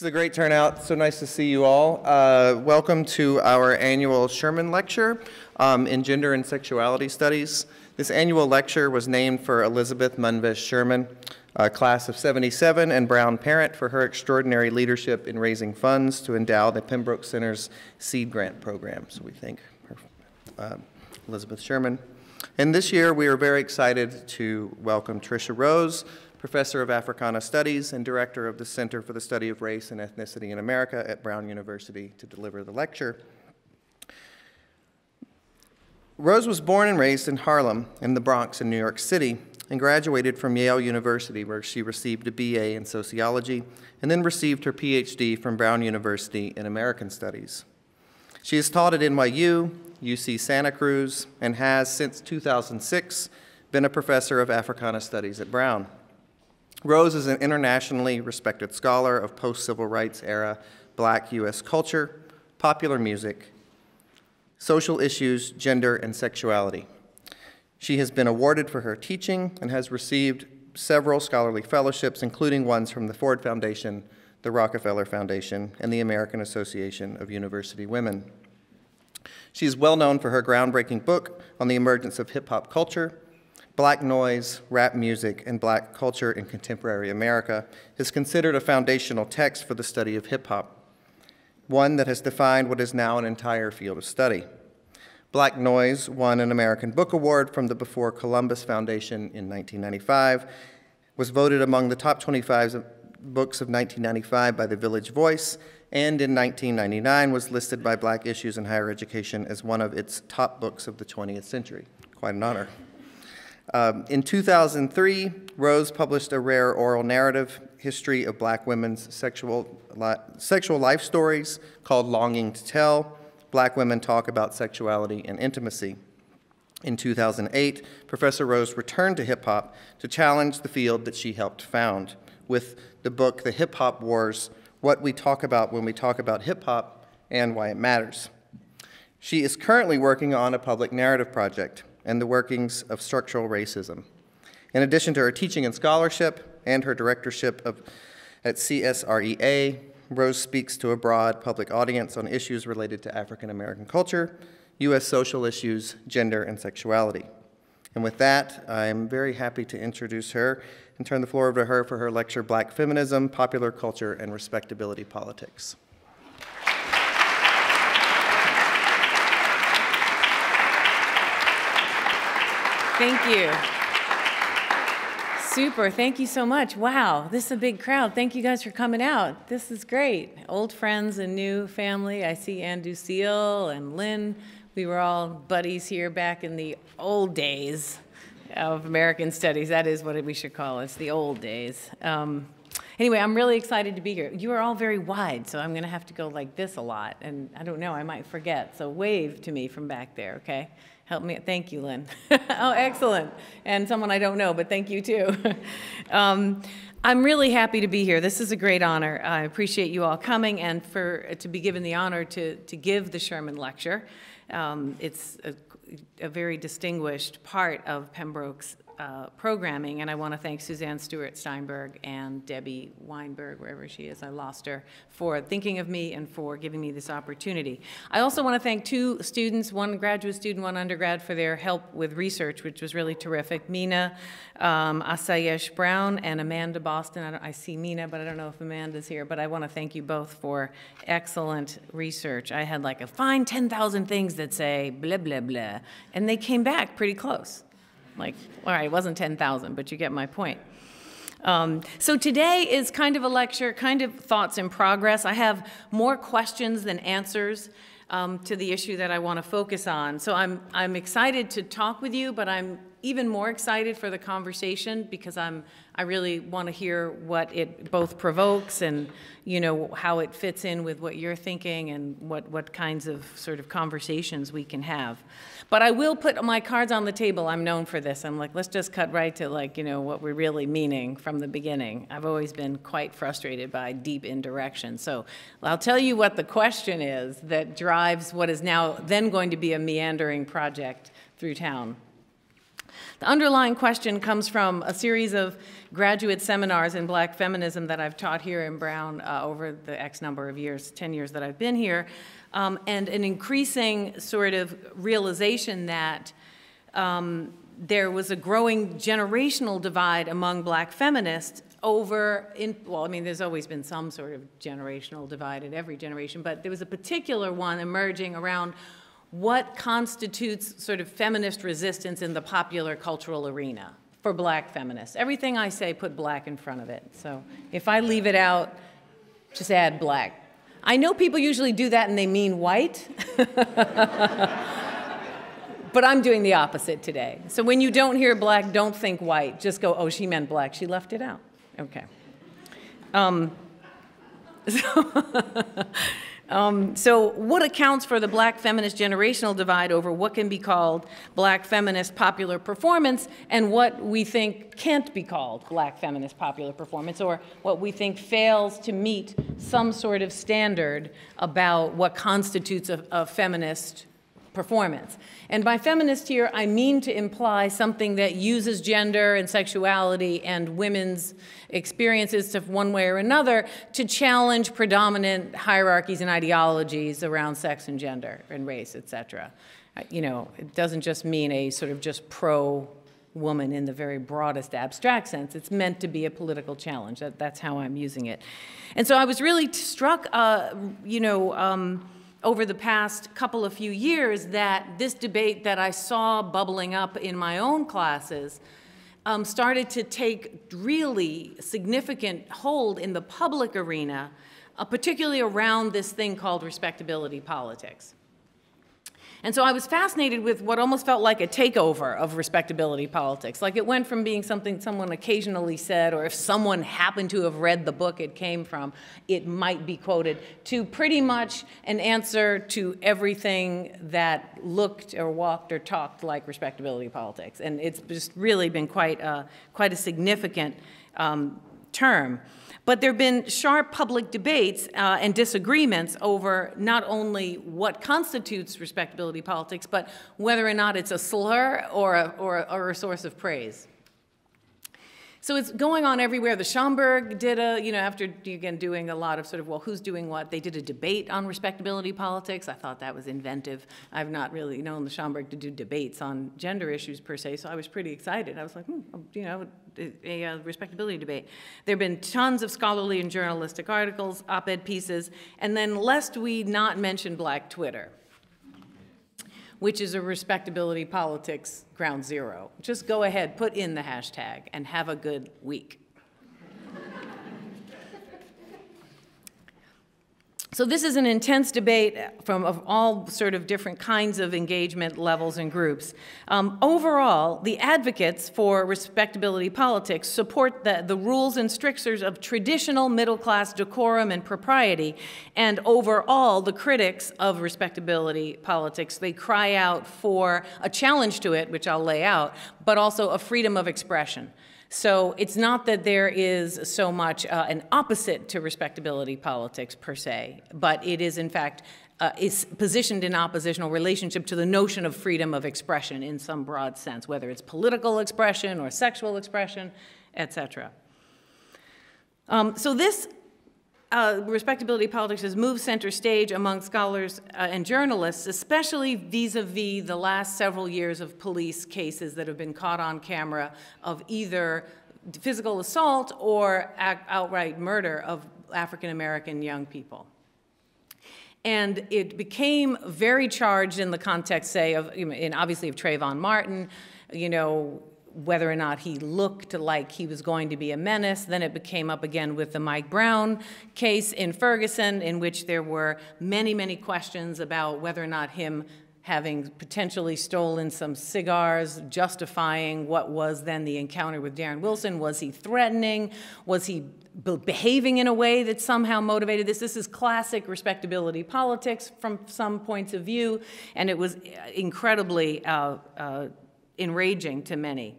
This is a great turnout. So nice to see you all. Welcome to our annual Sherman Lecture in Gender and Sexuality Studies. This annual lecture was named for Elizabeth Munves Sherman, a class of 77 and Brown parent, for her extraordinary leadership in raising funds to endow the Pembroke Center's seed grant program. So we thank her, Elizabeth Sherman. And this year we are very excited to welcome Tricia Rose, Professor of Africana Studies and Director of the Center for the Study of Race and Ethnicity in America at Brown University, to deliver the lecture. Rose was born and raised in Harlem in the Bronx in New York City, and graduated from Yale University, where she received a BA in sociology and then received her PhD from Brown University in American Studies. She has taught at NYU, UC Santa Cruz, and has since 2006 been a professor of Africana Studies at Brown. Rose is an internationally respected scholar of post-civil rights era Black U.S. culture, popular music, social issues, gender, and sexuality. She has been awarded for her teaching and has received several scholarly fellowships, including ones from the Ford Foundation, the Rockefeller Foundation, and the American Association of University Women. She is well known for her groundbreaking book on the emergence of hip-hop culture, Black Noise, Rap Music, and Black Culture in Contemporary America, is considered a foundational text for the study of hip-hop, one that has defined what is now an entire field of study. Black Noise won an American Book Award from the Before Columbus Foundation in 1995, was voted among the top 25 books of 1995 by the Village Voice, and in 1999 was listed by Black Issues in Higher Education as one of its top books of the 20th century. Quite an honor. In 2003, Rose published a rare oral narrative, History of Black Women's Sexual Life Stories, called Longing to Tell: Black Women Talk About Sexuality and Intimacy. In 2008, Professor Rose returned to hip-hop to challenge the field that she helped found with the book, The Hip-Hop Wars: What We Talk About When We Talk About Hip-Hop and Why It Matters. She is currently working on a public narrative project and the workings of structural racism. In addition to her teaching and scholarship and her directorship at CSREA, Rose speaks to a broad public audience on issues related to African American culture, U.S. social issues, gender, and sexuality. And with that, I'm very happy to introduce her and turn the floor over to her for her lecture, Black Feminism, Popular Culture, and Respectability Politics. Thank you. Super, thank you so much. Wow, this is a big crowd. Thank you guys for coming out. This is great. Old friends and new family. I see Ann Ducille and Lynn. We were all buddies here back in the old days of American Studies. That is what we should call it. It's the old days. Anyway, I'm really excited to be here. You are all very wide, so I'm going to have to go like this a lot. And I don't know, I might forget. So wave to me from back there, okay? Help me. Thank you, Lynn. Oh, excellent. And someone I don't know, but thank you, too. I'm really happy to be here. This is a great honor. I appreciate you all coming and to be given the honor to give the Sherman Lecture. It's a very distinguished part of Pembroke's programming, and I want to thank Suzanne Stewart Steinberg and Debbie Weinberg, wherever she is, I lost her, for thinking of me and for giving me this opportunity. I also want to thank two students, one graduate student, one undergrad, for their help with research, which was really terrific. Mina Asayesh Brown and Amanda Boston. I see Mina, but I don't know if Amanda's here, but I want to thank you both for excellent research. I had like a find 10,000 things that say blah, blah, blah, and they came back pretty close. Like, all right, it wasn't 10,000, but you get my point. So today is kind of a lecture, kind of thoughts in progress. I have more questions than answers to the issue that I want to focus on. So I'm excited to talk with you, but I'm even more excited for the conversation because I really want to hear what it both provokes and, you know, how it fits in with what you're thinking and what kinds of sort of conversations we can have. But I will put my cards on the table. I'm known for this. I'm like, let's just cut right to, like, you know, what we're really meaning from the beginning. I've always been quite frustrated by deep indirection. So I'll tell you what the question is that drives what is now then going to be a meandering project through town. The underlying question comes from a series of graduate seminars in Black feminism that I've taught here in Brown over the X number of years, 10 years that I've been here, and an increasing sort of realization that there was a growing generational divide among Black feminists over, well, I mean, there's always been some sort of generational divide in every generation, but there was a particular one emerging around what constitutes sort of feminist resistance in the popular cultural arena for Black feminists. Everything I say, put Black in front of it. So if I leave it out, just add Black. I know people usually do that and they mean white. But I'm doing the opposite today. So when you don't hear Black, don't think white. Just go, oh, she meant Black. She left it out. Okay. So what accounts for the Black feminist generational divide over what can be called Black feminist popular performance and what we think can't be called Black feminist popular performance, or what we think fails to meet some sort of standard about what constitutes a feminist performance. And by feminist here, I mean to imply something that uses gender and sexuality and women's experiences of one way or another to challenge predominant hierarchies and ideologies around sex and gender and race, etc. You know, it doesn't just mean a sort of just pro-woman in the very broadest abstract sense. It's meant to be a political challenge. That's how I'm using it. And so I was really struck, over the past few years, that this debate that I saw bubbling up in my own classes started to take really significant hold in the public arena, particularly around this thing called respectability politics. And so I was fascinated with what almost felt like a takeover of respectability politics. Like, it went from being something someone occasionally said, or if someone happened to have read the book it came from, it might be quoted, to pretty much an answer to everything that looked or walked or talked like respectability politics. And it's just really been quite a significant term. But there have been sharp public debates and disagreements over not only what constitutes respectability politics, but whether or not it's a slur or a source of praise. So it's going on everywhere. The Schomburg did a, after, again, doing a lot of sort of, well, who's doing what? They did a debate on respectability politics. I thought that was inventive. I've not really known the Schomburg to do debates on gender issues per se, so I was pretty excited. I was like, a respectability debate. There have been tons of scholarly and journalistic articles, op-ed pieces, and then lest we not mention Black Twitter, which is a respectability politics ground zero. Just go ahead, put in the hashtag, and have a good week. So this is an intense debate of all sort of different kinds of engagement levels and groups. Overall, the advocates for respectability politics support the rules and strictures of traditional middle-class decorum and propriety, and overall, the critics of respectability politics, they cry out for a challenge to it, which I'll lay out, but also a freedom of expression. So it's not that there is so much an opposite to respectability politics per se, but it is, in fact, is positioned in oppositional relationship to the notion of freedom of expression in some broad sense, whether it's political expression or sexual expression, etc. So this respectability politics has moved center stage among scholars and journalists, especially vis-a-vis the last several years of police cases that have been caught on camera of either physical assault or outright murder of African-American young people. And it became very charged in the context, say, obviously of Trayvon Martin, whether or not he looked like he was going to be a menace. Then it came up again with the Mike Brown case in Ferguson, in which there were many, many questions about whether or not him having potentially stolen some cigars, justifying what was then the encounter with Darren Wilson. Was he threatening? Was he behaving in a way that somehow motivated this? This is classic respectability politics from some points of view, and it was incredibly enraging to many.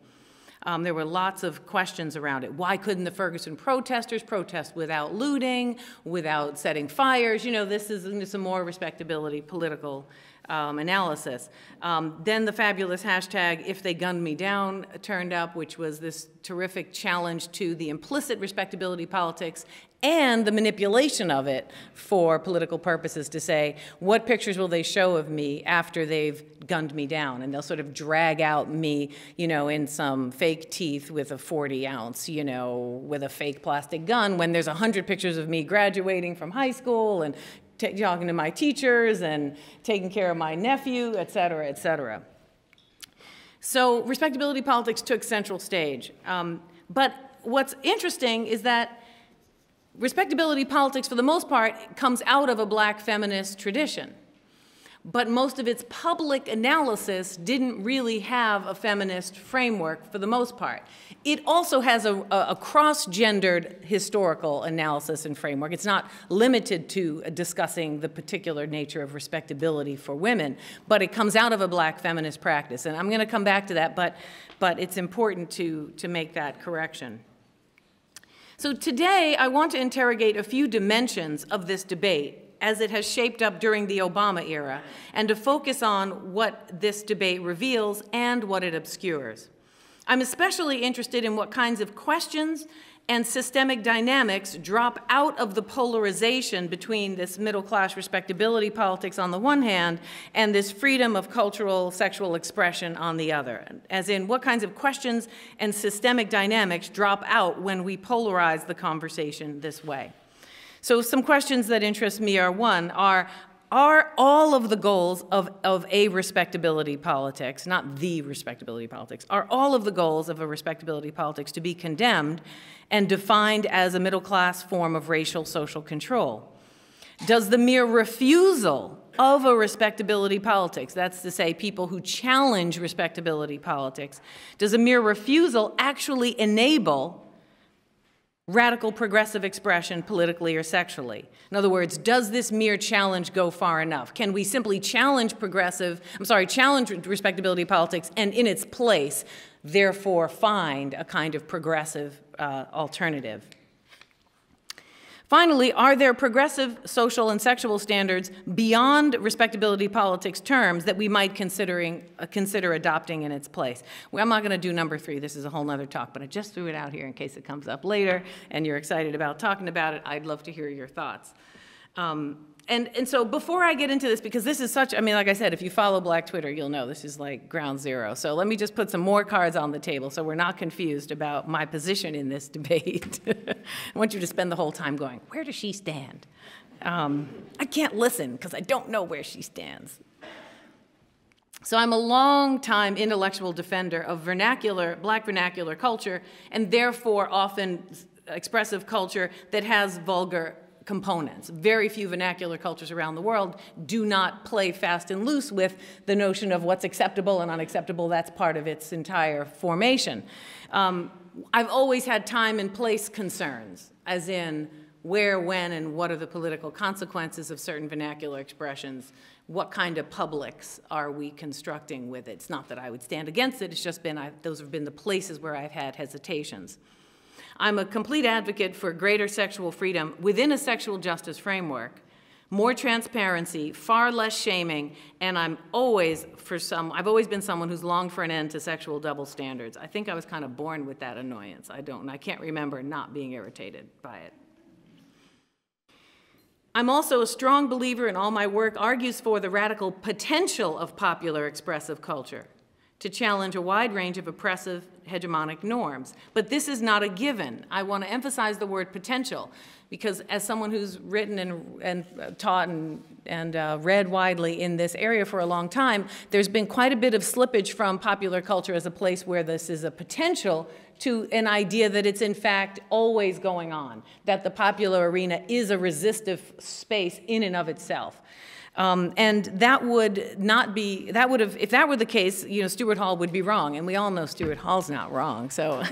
There were lots of questions around it. Why couldn't the Ferguson protesters protest without looting, without setting fires? This is some more respectability political analysis. Then the fabulous hashtag, If They Gunned Me Down, turned up, which was this terrific challenge to the implicit respectability politics and the manipulation of it for political purposes to say, what pictures will they show of me after they've gunned me down? And they'll sort of drag out me, you know, in some fake teeth with a 40-ounce, you know, with a fake plastic gun, when there's 100 pictures of me graduating from high school and talking to my teachers and taking care of my nephew, et cetera, et cetera. So respectability politics took central stage. But what's interesting is that respectability politics, for the most part, comes out of a black feminist tradition. But most of its public analysis didn't really have a feminist framework, for the most part. It also has a cross-gendered historical analysis and framework. It's not limited to discussing the particular nature of respectability for women, but it comes out of a black feminist practice. And I'm going to come back to that, but it's important to make that correction. So today, I want to interrogate a few dimensions of this debate as it has shaped up during the Obama era, and to focus on what this debate reveals and what it obscures. I'm especially interested in what kinds of questions and systemic dynamics drop out of the polarization between this middle-class respectability politics on the one hand and this freedom of cultural sexual expression on the other. As in, what kinds of questions and systemic dynamics drop out when we polarize the conversation this way. So some questions that interest me are, one, are all of the goals of a respectability politics, not the respectability politics, are all of the goals of a respectability politics to be condemned and defined as a middle-class form of racial social control? Does the mere refusal of a respectability politics, that's to say people who challenge respectability politics, does a mere refusal actually enable radical progressive expression politically or sexually? In other words, does this mere challenge go far enough? Can we simply challenge challenge respectability politics and in its place, therefore find a kind of progressive alternative? Finally, are there progressive social and sexual standards beyond respectability politics terms that we might consider adopting in its place? Well, I'm not going to do number three. This is a whole nother talk, but I just threw it out here in case it comes up later and you're excited about talking about it. I'd love to hear your thoughts. And so before I get into this, because this is such, I mean, like I said, if you follow Black Twitter, you'll know this is like ground zero. So let me just put some more cards on the table so we're not confused about my position in this debate. I want you to spend the whole time going, where does she stand? I can't listen because I don't know where she stands. So I'm a long-time intellectual defender of vernacular, black vernacular culture, and therefore often expressive culture that has vulgar components. Very few vernacular cultures around the world do not play fast and loose with the notion of what's acceptable and unacceptable. That's part of its entire formation. I've always had time and place concerns, as in where, when, and what are the political consequences of certain vernacular expressions. What kind of publics are we constructing with it? It's not that I would stand against it. It's just been, those have been the places where I've had hesitations. I'm a complete advocate for greater sexual freedom within a sexual justice framework, more transparency, far less shaming, and I've always been someone who's longed for an end to sexual double standards. I think I was kind of born with that annoyance. I can't remember not being irritated by it. I'm also a strong believer, and all my work argues for the radical potential of popular expressive culture to challenge a wide range of oppressive hegemonic norms. But this is not a given. I want to emphasize the word potential, because as someone who's written and taught and read widely in this area for a long time, there's been quite a bit of slippage from popular culture as a place where this is a potential to an idea that it's in fact always going on, that the popular arena is a resistive space in and of itself. And that would not be, that would have, if that were the case, you know, Stuart Hall would be wrong, and we all know Stuart Hall's not wrong, so,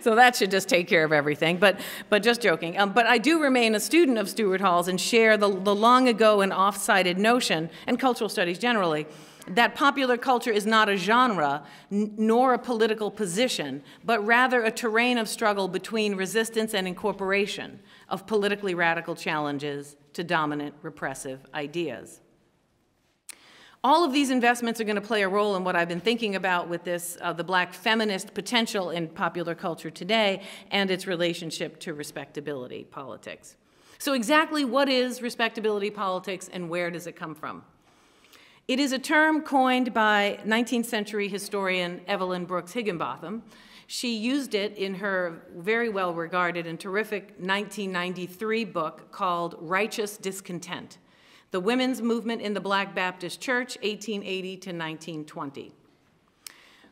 so that should just take care of everything, but just joking. But I do remain a student of Stuart Hall's and share the long ago and off-cited notion, and cultural studies generally, that popular culture is not a genre, nor a political position, but rather a terrain of struggle between resistance and incorporation of politically radical challenges to dominant repressive ideas. All of these investments are going to play a role in what I've been thinking about with this, the Black feminist potential in popular culture today and its relationship to respectability politics. So exactly what is respectability politics and where does it come from? It is a term coined by 19th century historian Evelyn Brooks Higginbotham. She used it in her very well-regarded and terrific 1993 book called Righteous Discontent: The Women's Movement in the Black Baptist Church, 1880 to 1920.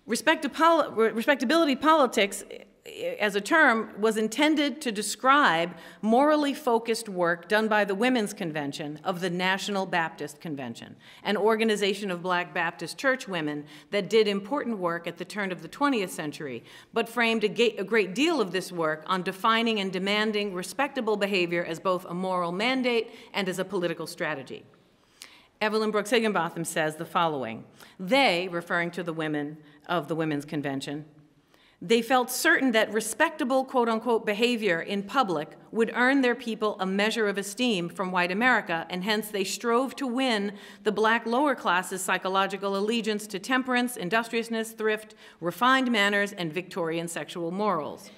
Respectability politics, as a term, was intended to describe morally focused work done by the Women's Convention of the National Baptist Convention, an organization of Black Baptist church women that did important work at the turn of the 20th century, but framed a great deal of this work on defining and demanding respectable behavior as both a moral mandate and as a political strategy. Evelyn Brooks Higginbotham says the following: they, referring to the women of the Women's Convention, they felt certain that respectable, quote-unquote, behavior in public would earn their people a measure of esteem from white America, and hence they strove to win the Black lower class's psychological allegiance to temperance, industriousness, thrift, refined manners, and Victorian sexual morals.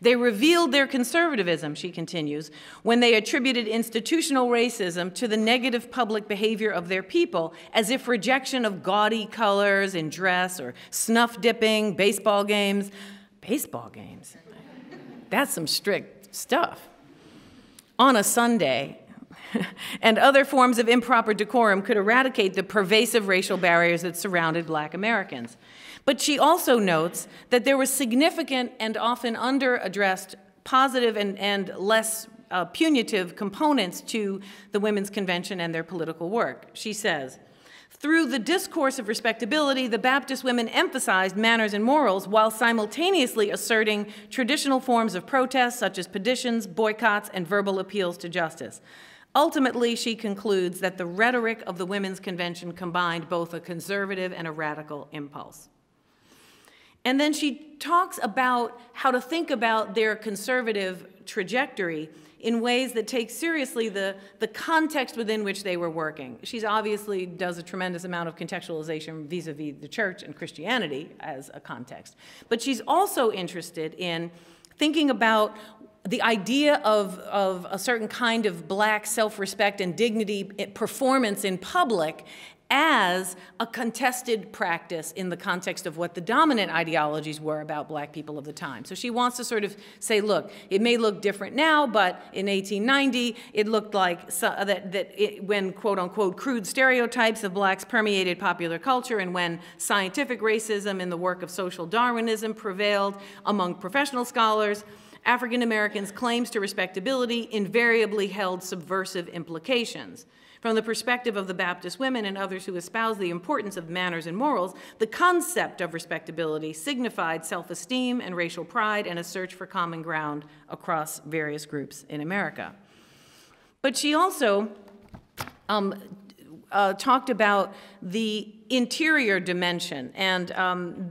They revealed their conservatism, she continues, when they attributed institutional racism to the negative public behavior of their people, as if rejection of gaudy colors in dress or snuff dipping, baseball games, that's some strict stuff, on a Sunday, and other forms of improper decorum could eradicate the pervasive racial barriers that surrounded Black Americans. But she also notes that there was significant and often under-addressed positive and less punitive components to the Women's Convention and their political work. She says, through the discourse of respectability, the Baptist women emphasized manners and morals while simultaneously asserting traditional forms of protest, such as petitions, boycotts, and verbal appeals to justice. Ultimately, she concludes that the rhetoric of the Women's Convention combined both a conservative and a radical impulse. And then she talks about how to think about their conservative trajectory in ways that take seriously the context within which they were working. She obviously does a tremendous amount of contextualization vis-a-vis the church and Christianity as a context. But she's also interested in thinking about the idea of a certain kind of Black self-respect and dignity performance in public as a contested practice in the context of what the dominant ideologies were about Black people of the time. So she wants to sort of say, look, it may look different now, but in 1890, it looked like when, quote unquote, crude stereotypes of Blacks permeated popular culture and when scientific racism and the work of social Darwinism prevailed among professional scholars, African Americans' claims to respectability invariably held subversive implications. From the perspective of the Baptist women and others who espouse the importance of manners and morals, the concept of respectability signified self-esteem and racial pride and a search for common ground across various groups in America. But she also talked about the interior dimension, and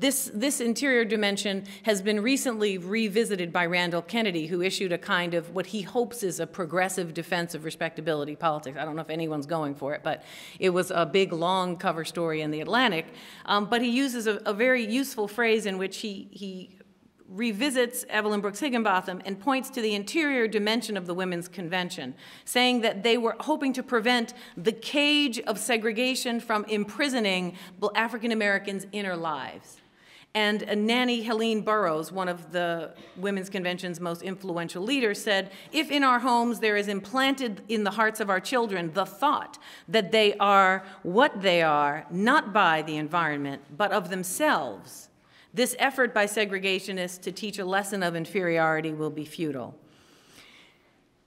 this interior dimension has been recently revisited by Randall Kennedy, who issued a kind of what he hopes is a progressive defense of respectability politics. I don't know if anyone's going for it, but it was a big, long cover story in The Atlantic. But he uses a very useful phrase in which he revisits Evelyn Brooks Higginbotham and points to the interior dimension of the Women's Convention, saying that they were hoping to prevent the cage of segregation from imprisoning African Americans' inner lives. And Nannie Helene Burroughs, one of the Women's Convention's most influential leaders, said, if in our homes there is implanted in the hearts of our children the thought that they are what they are, not by the environment, but of themselves, this effort by segregationists to teach a lesson of inferiority will be futile.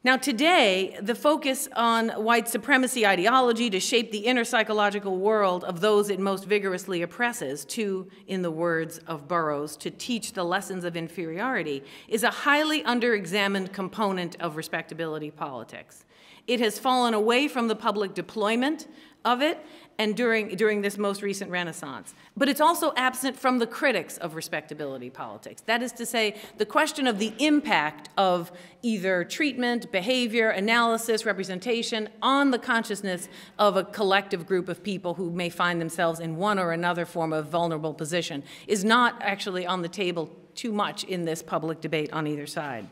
Now today, the focus on white supremacy ideology to shape the inner psychological world of those it most vigorously oppresses to, in the words of Burroughs, to teach the lessons of inferiority, is a highly underexamined component of respectability politics. It has fallen away from the public deployment of it and during this most recent renaissance. But it's also absent from the critics of respectability politics. That is to say, the question of the impact of either treatment, behavior, analysis, representation on the consciousness of a collective group of people who may find themselves in one or another form of vulnerable position is not actually on the table too much in this public debate on either side.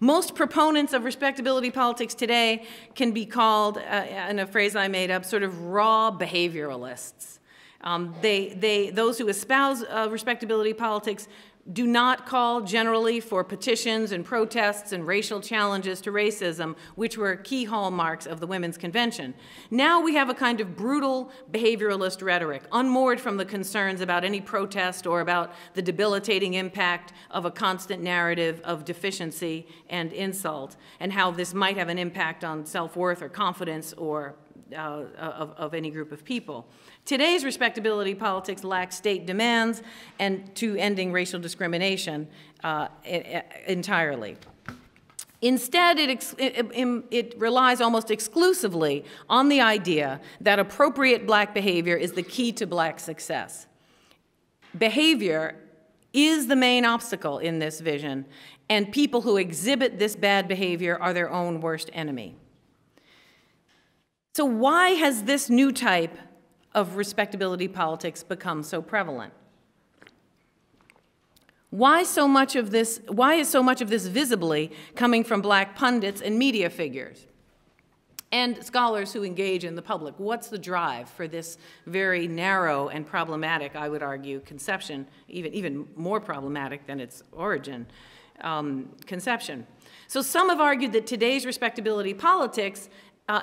Most proponents of respectability politics today can be called, in a phrase I made up, sort of raw behavioralists. Those who espouse respectability politics do not call generally for petitions and protests and racial challenges to racism, which were key hallmarks of the Women's Convention. Now we have a kind of brutal behavioralist rhetoric, unmoored from the concerns about any protest or about the debilitating impact of a constant narrative of deficiency and insult, and how this might have an impact on self-worth or confidence or of any group of people. Today's respectability politics lacks state demands and to ending racial discrimination entirely. Instead, it relies almost exclusively on the idea that appropriate black behavior is the key to black success. Behavior is the main obstacle in this vision, and people who exhibit this bad behavior are their own worst enemy. So why has this new type of respectability politics become so prevalent? Why is so much of this visibly coming from black pundits and media figures and scholars who engage in the public? What's the drive for this very narrow and problematic, I would argue, conception, even more problematic than its origin, conception? So some have argued that today's respectability politics,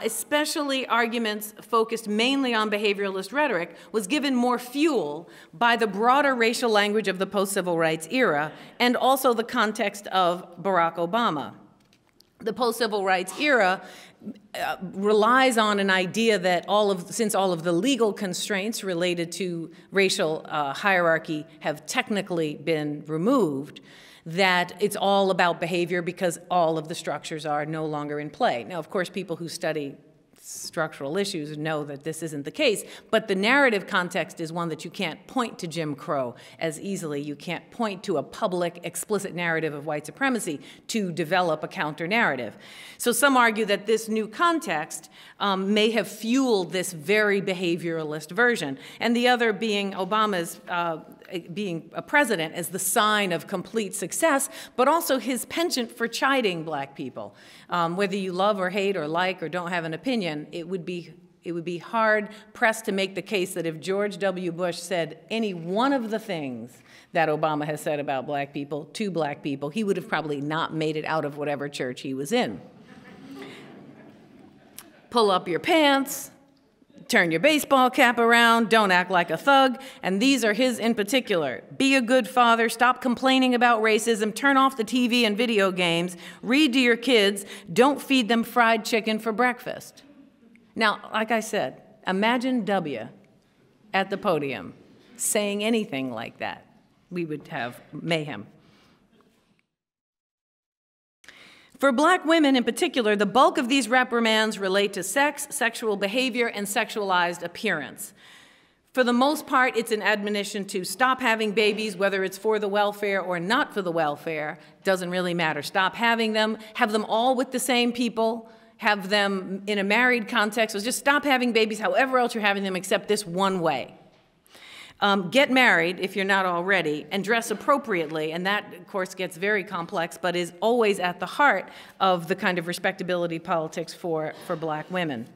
especially arguments focused mainly on behavioralist rhetoric, was given more fuel by the broader racial language of the post-civil rights era and also the context of Barack Obama. The post-civil rights era relies on an idea that since all of the legal constraints related to racial hierarchy have technically been removed, that it's all about behavior because all of the structures are no longer in play. Now, of course, people who study structural issues know that this isn't the case, but the narrative context is one that you can't point to Jim Crow as easily. You can't point to a public, explicit narrative of white supremacy to develop a counter-narrative. So some argue that this new context may have fueled this very behavioralist version, and the other being Obama's being a president as the sign of complete success, but also his penchant for chiding black people. Whether you love or hate or like or don't have an opinion, it would be hard pressed to make the case that if George W. Bush said any one of the things that Obama has said about black people to black people, he would have probably not made it out of whatever church he was in. Pull up your pants, turn your baseball cap around, don't act like a thug, and these are his in particular. Be a good father, stop complaining about racism, turn off the TV and video games, read to your kids, don't feed them fried chicken for breakfast. Now, like I said, imagine W at the podium saying anything like that. We would have mayhem. For black women in particular, the bulk of these reprimands relate to sex, sexual behavior, and sexualized appearance. For the most part, it's an admonition to stop having babies, whether it's for the welfare or not for the welfare, doesn't really matter. Stop having them, have them all with the same people, have them in a married context, or just stop having babies however else you're having them except this one way. Get married if you're not already, and dress appropriately, and that, of course, gets very complex, but is always at the heart of the kind of respectability politics for black women.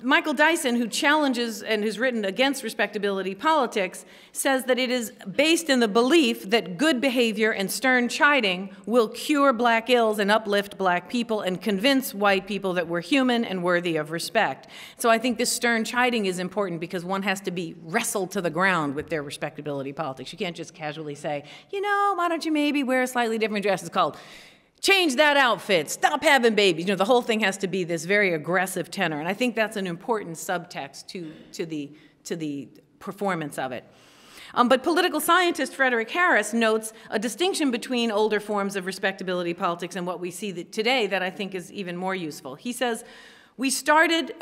Michael Dyson, who challenges and has written against respectability politics, says that it is based in the belief that good behavior and stern chiding will cure black ills and uplift black people and convince white people that we're human and worthy of respect. So I think this stern chiding is important because one has to be wrestled to the ground with their respectability politics. You can't just casually say, you know, why don't you maybe wear a slightly different dress? It's called change that outfit, stop having babies. You know, the whole thing has to be this very aggressive tenor, and I think that's an important subtext to the performance of it. But political scientist Frederick Harris notes a distinction between older forms of respectability politics and what we see today that I think is even more useful. He says,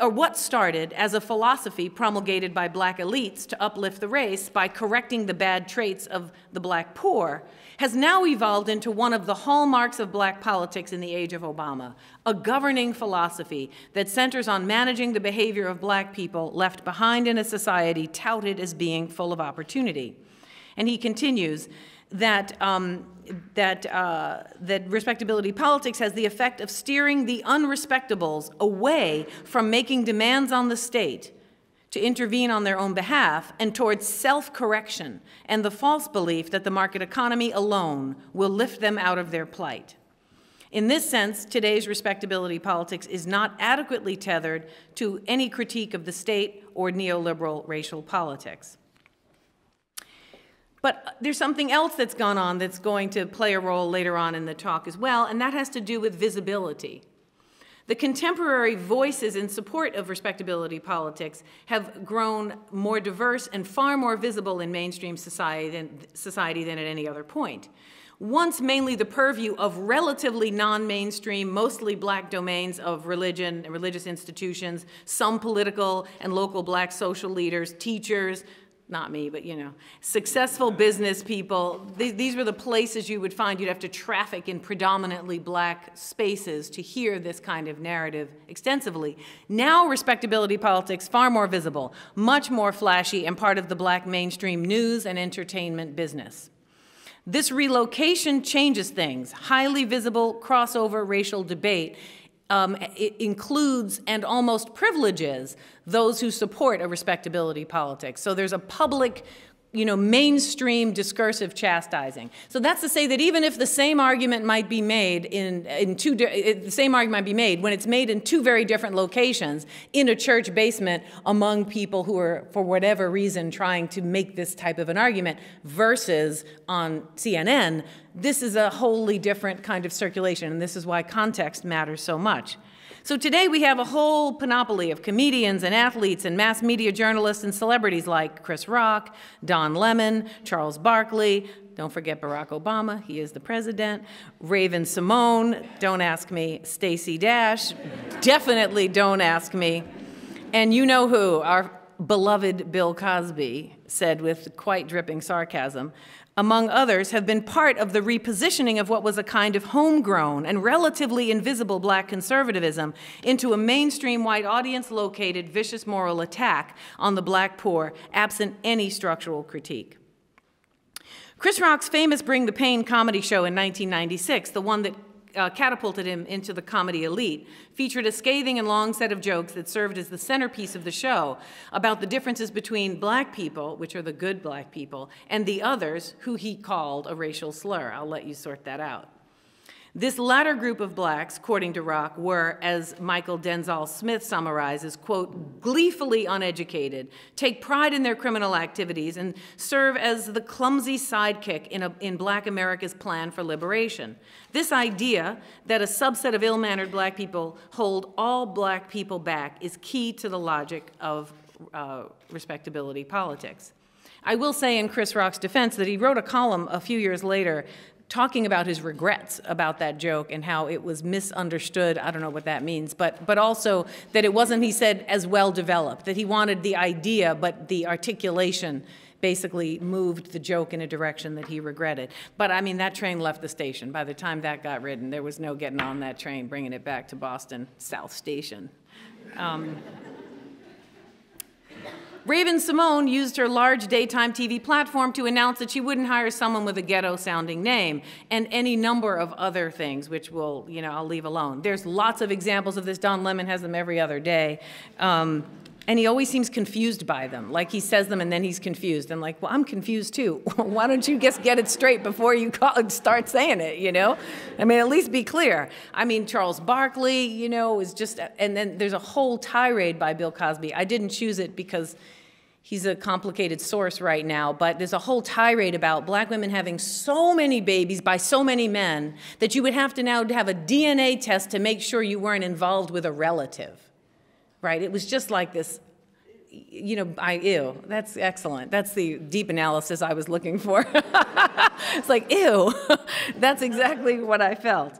What started as a philosophy promulgated by black elites to uplift the race by correcting the bad traits of the black poor has now evolved into one of the hallmarks of black politics in the age of Obama, a governing philosophy that centers on managing the behavior of black people left behind in a society touted as being full of opportunity. And he continues that that respectability politics has the effect of steering the unrespectables away from making demands on the state to intervene on their own behalf and towards self-correction and the false belief that the market economy alone will lift them out of their plight. In this sense, today's respectability politics is not adequately tethered to any critique of the state or neoliberal racial politics. But there's something else that's gone on that's going to play a role later on in the talk as well, and that has to do with visibility. The contemporary voices in support of respectability politics have grown more diverse and far more visible in mainstream society than at any other point. Once mainly the purview of relatively non-mainstream, mostly black domains of religion and religious institutions, some political and local black social leaders, teachers, not me, but you know, successful business people. These were the places you would find you'd have to traffic in predominantly black spaces to hear this kind of narrative extensively. Now respectability politics far more visible, much more flashy, and part of the black mainstream news and entertainment business. This relocation changes things. Highly visible crossover racial debate it includes and almost privileges those who support a respectability politics. So there's a public, you know, mainstream discursive chastising. So that's to say that even if the same argument might be made when it's made in two very different locations, in a church basement among people who are, for whatever reason, trying to make this type of an argument, versus on CNN, this is a wholly different kind of circulation, and this is why context matters so much. So today we have a whole panoply of comedians and athletes and mass media journalists and celebrities like Chris Rock, Don Lemon, Charles Barkley, don't forget Barack Obama, he is the president, Raven Simone, don't ask me, Stacey Dash, definitely don't ask me, and you know who, our beloved Bill Cosby said with quite dripping sarcasm, among others, have been part of the repositioning of what was a kind of homegrown and relatively invisible black conservatism into a mainstream white audience-located vicious moral attack on the black poor, absent any structural critique. Chris Rock's famous Bring the Pain comedy show in 1996, the one that catapulted him into the comedy elite, featured a scathing and long set of jokes that served as the centerpiece of the show about the differences between black people, which are the good black people, and the others, who he called a racial slur. I'll let you sort that out. This latter group of blacks, according to Rock, were, as Michael Denzell Smith summarizes, quote, gleefully uneducated, take pride in their criminal activities, and serve as the clumsy sidekick in black America's plan for liberation. This idea that a subset of ill-mannered black people hold all black people back is key to the logic of respectability politics. I will say in Chris Rock's defense that he wrote a column a few years later talking about his regrets about that joke and how it was misunderstood, I don't know what that means, but also that it wasn't, he said, as well developed, that he wanted the idea, but the articulation basically moved the joke in a direction that he regretted. But I mean, that train left the station. By the time that got ridden, there was no getting on that train, bringing it back to Boston South Station. Raven Simone used her large daytime TV platform to announce that she wouldn't hire someone with a ghetto-sounding name, and any number of other things, which will, you know, I'll leave alone. There's lots of examples of this. Don Lemon has them every other day. And he always seems confused by them. Like, he says them and then he's confused. And like, well, I'm confused too. Why don't you just get it straight before you start saying it, you know? I mean, at least be clear. I mean, Charles Barkley, you know, is just, and then there's a whole tirade by Bill Cosby. I didn't choose it because he's a complicated source right now, but there's a whole tirade about black women having so many babies by so many men that you would have to now have a DNA test to make sure you weren't involved with a relative. Right, it was just like this, you know, ew, that's excellent. That's the deep analysis I was looking for. It's like, ew, that's exactly what I felt.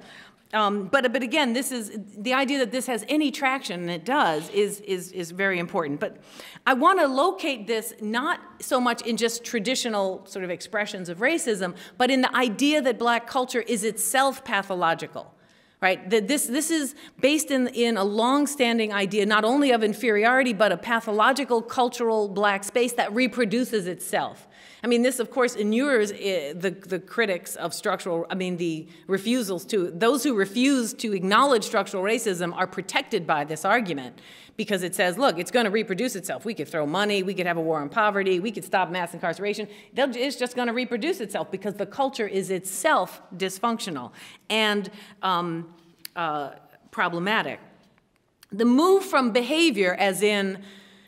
But again, this is the idea that this has any traction, and it does, is very important. But I want to locate this not so much in just traditional sort of expressions of racism, but in the idea that Black culture is itself pathological. Right? This is based in a long-standing idea, not only of inferiority, but a pathological cultural Black space that reproduces itself. I mean, this, of course, inures the critics of structural, I mean, the refusals to, those who refuse to acknowledge structural racism are protected by this argument, because it says, look, it's going to reproduce itself. We could throw money, we could have a war on poverty, we could stop mass incarceration. It's just going to reproduce itself because the culture is itself dysfunctional and problematic. The move from behavior, as in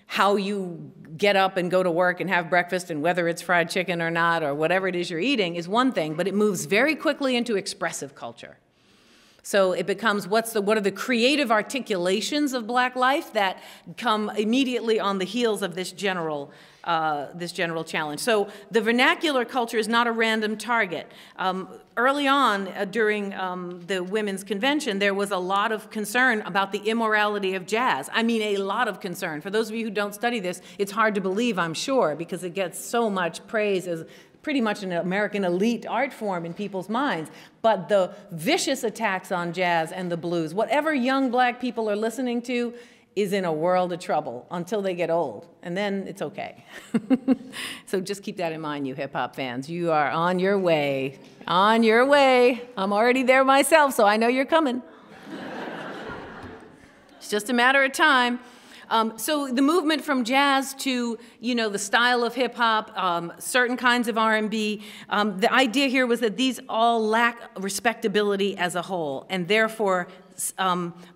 how you get up and go to work and have breakfast and whether it's fried chicken or not or whatever it is you're eating, is one thing, but it moves very quickly into expressive culture. So it becomes what are the creative articulations of Black life that come immediately on the heels of this general challenge. So the vernacular culture is not a random target. Early on during the Women's Convention, there was a lot of concern about the immorality of jazz. I mean, a lot of concern. For those of you who don't study this, it's hard to believe, I'm sure, because it gets so much praise as pretty much an American elite art form in people's minds. But the vicious attacks on jazz and the blues, whatever young Black people are listening to, is in a world of trouble until they get old. And then it's okay. So just keep that in mind, you hip hop fans. You are on your way, on your way. I'm already there myself, so I know you're coming. It's just a matter of time. So the movement from jazz to, you know, the style of hip hop, certain kinds of R&B, the idea here was that these all lack respectability as a whole, and therefore,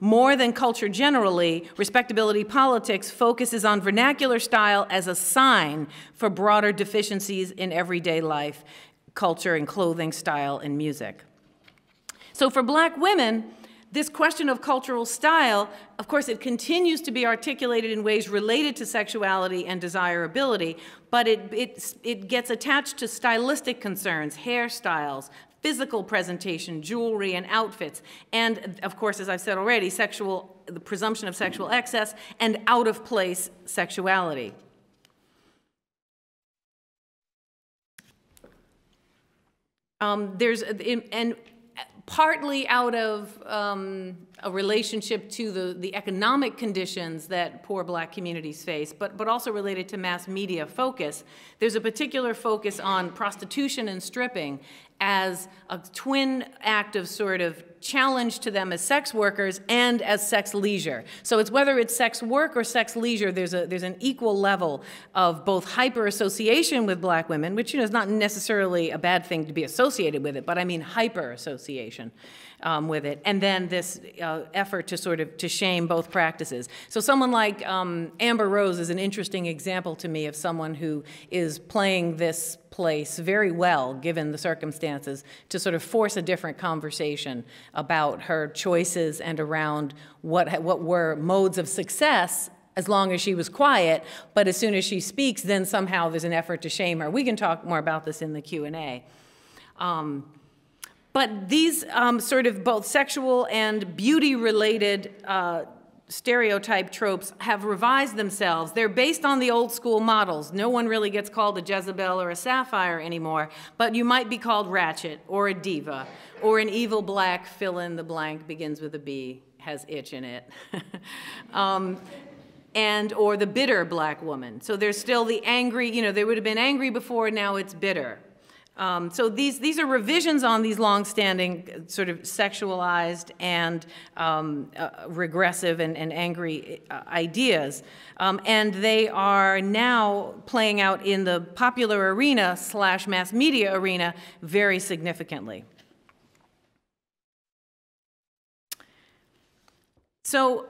more than culture generally, respectability politics focuses on vernacular style as a sign for broader deficiencies in everyday life, culture and clothing, style and music. So for Black women, this question of cultural style, of course, it continues to be articulated in ways related to sexuality and desirability, but it gets attached to stylistic concerns, hairstyles, physical presentation, jewelry and outfits, and of course, as I've said already, the presumption of sexual excess and out-of-place sexuality. Partly out of a relationship to the economic conditions that poor Black communities face, but also related to mass media focus. There's a particular focus on prostitution and stripping as a twin act of sort of challenge to them as sex workers and as sex leisure. So it's whether it's sex work or sex leisure, there's an equal level of both hyper-association with Black women, which, you know, is not necessarily a bad thing to be associated with it, but I mean hyper-association with it. And then this effort to sort of, to shame both practices. So someone like Amber Rose is an interesting example to me of someone who is playing this place very well, given the circumstances, to sort of force a different conversation about her choices and around what were modes of success as long as she was quiet, but as soon as she speaks, then somehow there's an effort to shame her. We can talk more about this in the Q&A. But these sort of both sexual and beauty-related stereotype tropes have revised themselves. They're based on the old school models. No one really gets called a Jezebel or a Sapphire anymore, but you might be called ratchet or a diva or an evil Black fill in the blank, begins with a B, has itch in it. And or the bitter Black woman. So there's still the angry, you know, they would have been angry before, now it's bitter. So these are revisions on these long-standing sort of sexualized and regressive and angry ideas. And they are now playing out in the popular arena / mass media arena very significantly. So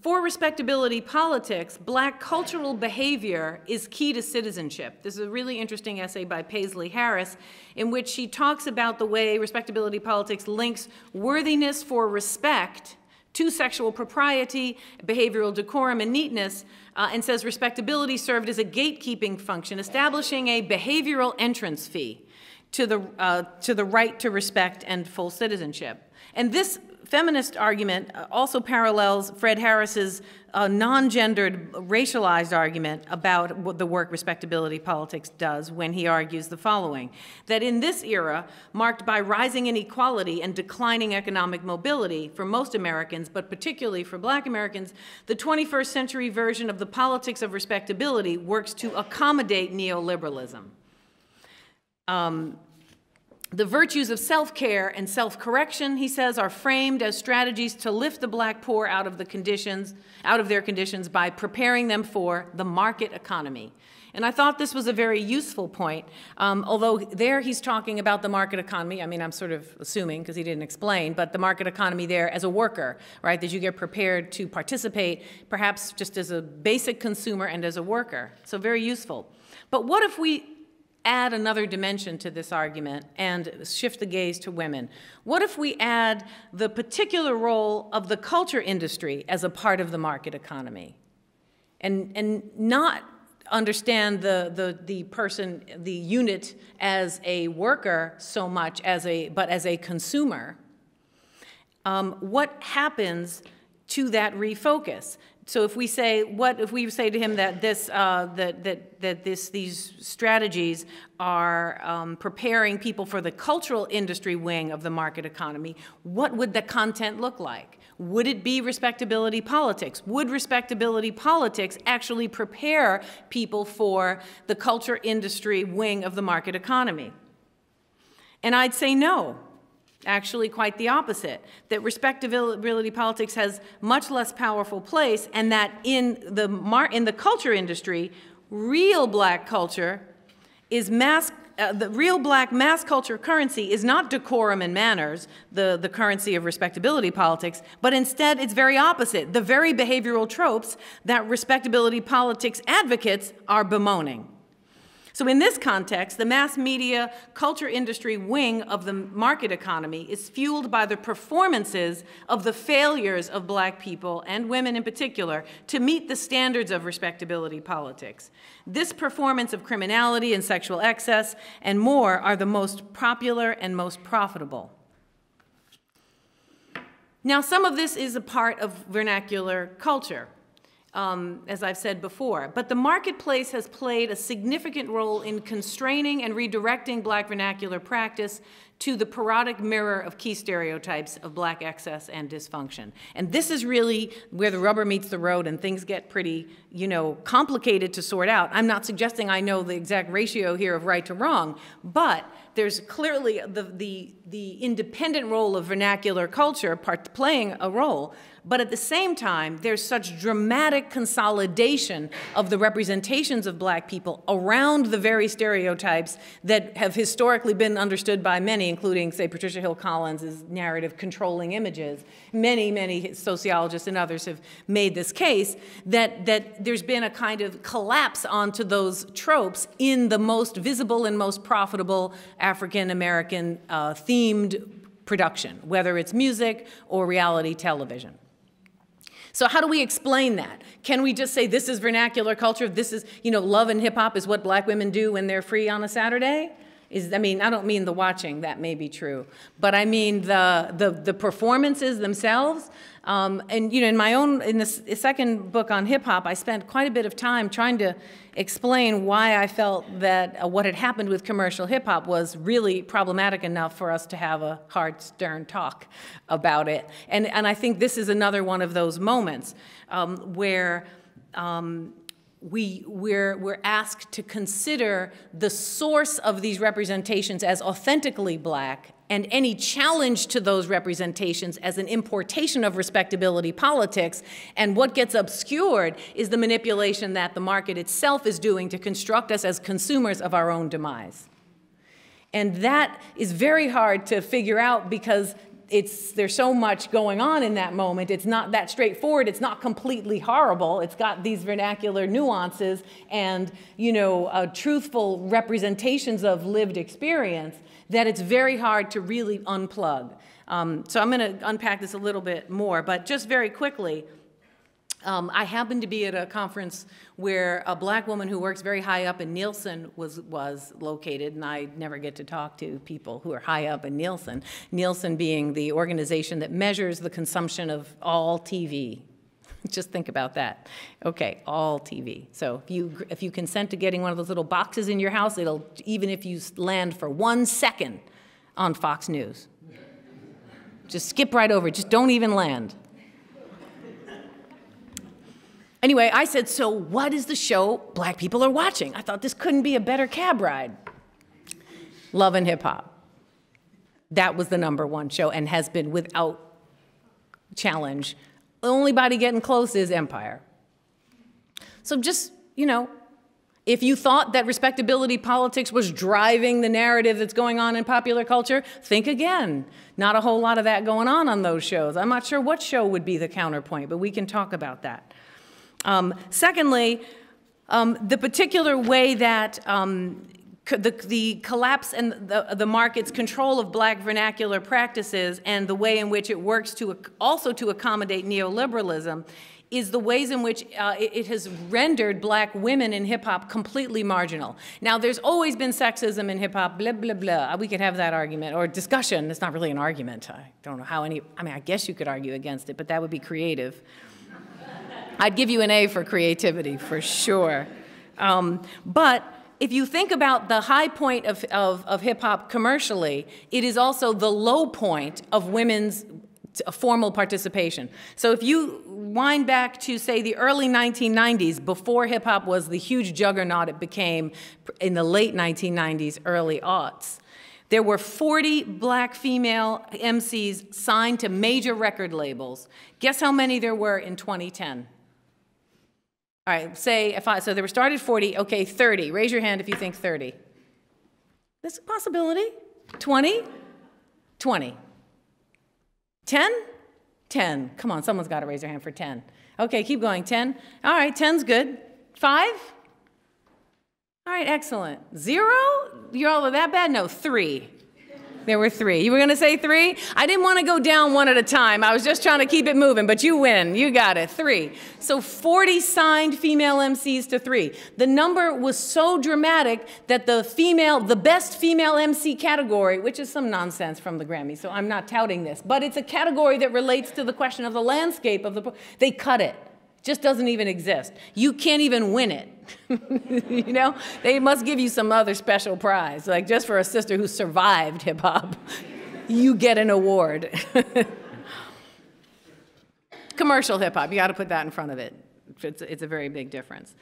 for respectability politics, Black cultural behavior is key to citizenship. This is a really interesting essay by Paisley Harris, in which she talks about the way respectability politics links worthiness for respect to sexual propriety, behavioral decorum, and neatness, and says respectability served as a gatekeeping function, establishing a behavioral entrance fee. to the right to respect and full citizenship. And this feminist argument also parallels Fred Harris's non-gendered, racialized argument about what the work respectability politics does when he argues the following, that in this era, marked by rising inequality and declining economic mobility for most Americans, but particularly for Black Americans, the 21st century version of the politics of respectability works to accommodate neoliberalism. The virtues of self-care and self-correction, he says, are framed as strategies to lift the Black poor out of their conditions by preparing them for the market economy. And I thought this was a very useful point, although there he's talking about the market economy. I mean, I'm sort of assuming, because he didn't explain, but the market economy there as a worker, right, that you get prepared to participate, perhaps just as a basic consumer and as a worker. So very useful. But what if we add another dimension to this argument and shift the gaze to women? What if we add the particular role of the culture industry as a part of the market economy, and not understand the person, the unit, as a worker so much as but as a consumer? What happens to that refocus? So if we say, what if we say to him that these strategies are preparing people for the cultural industry wing of the market economy, what would the content look like? Would it be respectability politics? Would respectability politics actually prepare people for the culture industry wing of the market economy? And I'd say no. Actually, quite the opposite, that respectability politics has much less powerful place, and that in the culture industry, real Black culture is the real Black mass culture currency is not decorum and manners, the currency of respectability politics, but instead it's very opposite, the very behavioral tropes that respectability politics advocates are bemoaning. So in this context, the mass media culture industry wing of the market economy is fueled by the performances of the failures of Black people, and women in particular, to meet the standards of respectability politics. This performance of criminality and sexual excess and more are the most popular and most profitable. Now, some of this is a part of vernacular culture, as I've said before, but the marketplace has played a significant role in constraining and redirecting Black vernacular practice to the parodic mirror of key stereotypes of Black excess and dysfunction. And this is really where the rubber meets the road and things get pretty, you know, complicated to sort out. I'm not suggesting I know the exact ratio here of right to wrong, but there's clearly the independent role of vernacular culture playing a role. But at the same time, there's such dramatic consolidation of the representations of Black people around the very stereotypes that have historically been understood by many, including, say, Patricia Hill Collins' narrative controlling images. Many, many sociologists and others have made this case that there's been a kind of collapse onto those tropes in the most visible and most profitable African-American themed production, whether it's music or reality television. So how do we explain that? Can we just say this is vernacular culture, this is, you know, love and hip hop is what Black women do when they're free on a Saturday? I mean, I don't mean the watching, that may be true, but I mean the performances themselves. And you know, in the second book on hip hop, I spent quite a bit of time trying to explain why I felt that what had happened with commercial hip hop was really problematic enough for us to have a hard, stern talk about it. And I think this is another one of those moments where we're asked to consider the source of these representations as authentically Black, and any challenge to those representations as an importation of respectability politics. And what gets obscured is the manipulation that the market itself is doing to construct us as consumers of our own demise. And that is very hard to figure out because there's so much going on in that moment. It's not that straightforward. It's not completely horrible. It's got these vernacular nuances and, you know, truthful representations of lived experience that it's very hard to really unplug. So I'm going to unpack this a little bit more, but just very quickly, I happened to be at a conference where a black woman who works very high up in Nielsen was located, and I never get to talk to people who are high up in Nielsen, Nielsen being the organization that measures the consumption of all TV. Just think about that. Okay, all TV. So if you consent to getting one of those little boxes in your house, it'll, even if you land for 1 second on Fox News, just skip right over, just don't even land. Anyway, I said, so what is the show black people are watching? I thought this couldn't be a better cab ride. Love and Hip Hop. That was the #1 show and has been without challenge. The only body getting close is Empire. So just, you know, if you thought that respectability politics was driving the narrative that's going on in popular culture, think again. Not a whole lot of that going on those shows. I'm not sure what show would be the counterpoint, but we can talk about that. Secondly, the particular way that the collapse and the market's control of black vernacular practices and the way in which it works to also to accommodate neoliberalism is the ways in which it has rendered black women in hip-hop completely marginal. Now, there's always been sexism in hip-hop, blah, blah, blah. We could have that argument or discussion. It's not really an argument. I don't know how any, I mean, I guess you could argue against it, but that would be creative. I'd give you an A for creativity, for sure. But if you think about the high point of hip-hop commercially, it is also the low point of women's formal participation. So if you wind back to, say, the early 1990s, before hip-hop was the huge juggernaut it became in the late 1990s, early aughts, there were 40 black female MCs signed to major record labels. Guess how many there were in 2010? All right, say, so they were started 40, okay, 30. Raise your hand if you think 30. That's a possibility. 20? 20. 10? 10. Come on, someone's got to raise their hand for 10. Okay, keep going, 10. All right, 10's good. 5? All right, excellent. 0? You're all that bad? No, 3. There were 3. You were going to say 3? I didn't want to go down one at a time. I was just trying to keep it moving, but you win. You got it. 3. So 40 signed female MCs to 3. The number was so dramatic that the best female MC category, which is some nonsense from the Grammy, so I'm not touting this, but it's a category that relates to the question of the landscape of the, they cut it. Just doesn't even exist. You can't even win it. You know, they must give you some other special prize, like just for a sister who survived hip hop, you get an award. Commercial hip hop, you got to put that in front of it. It's a very big difference.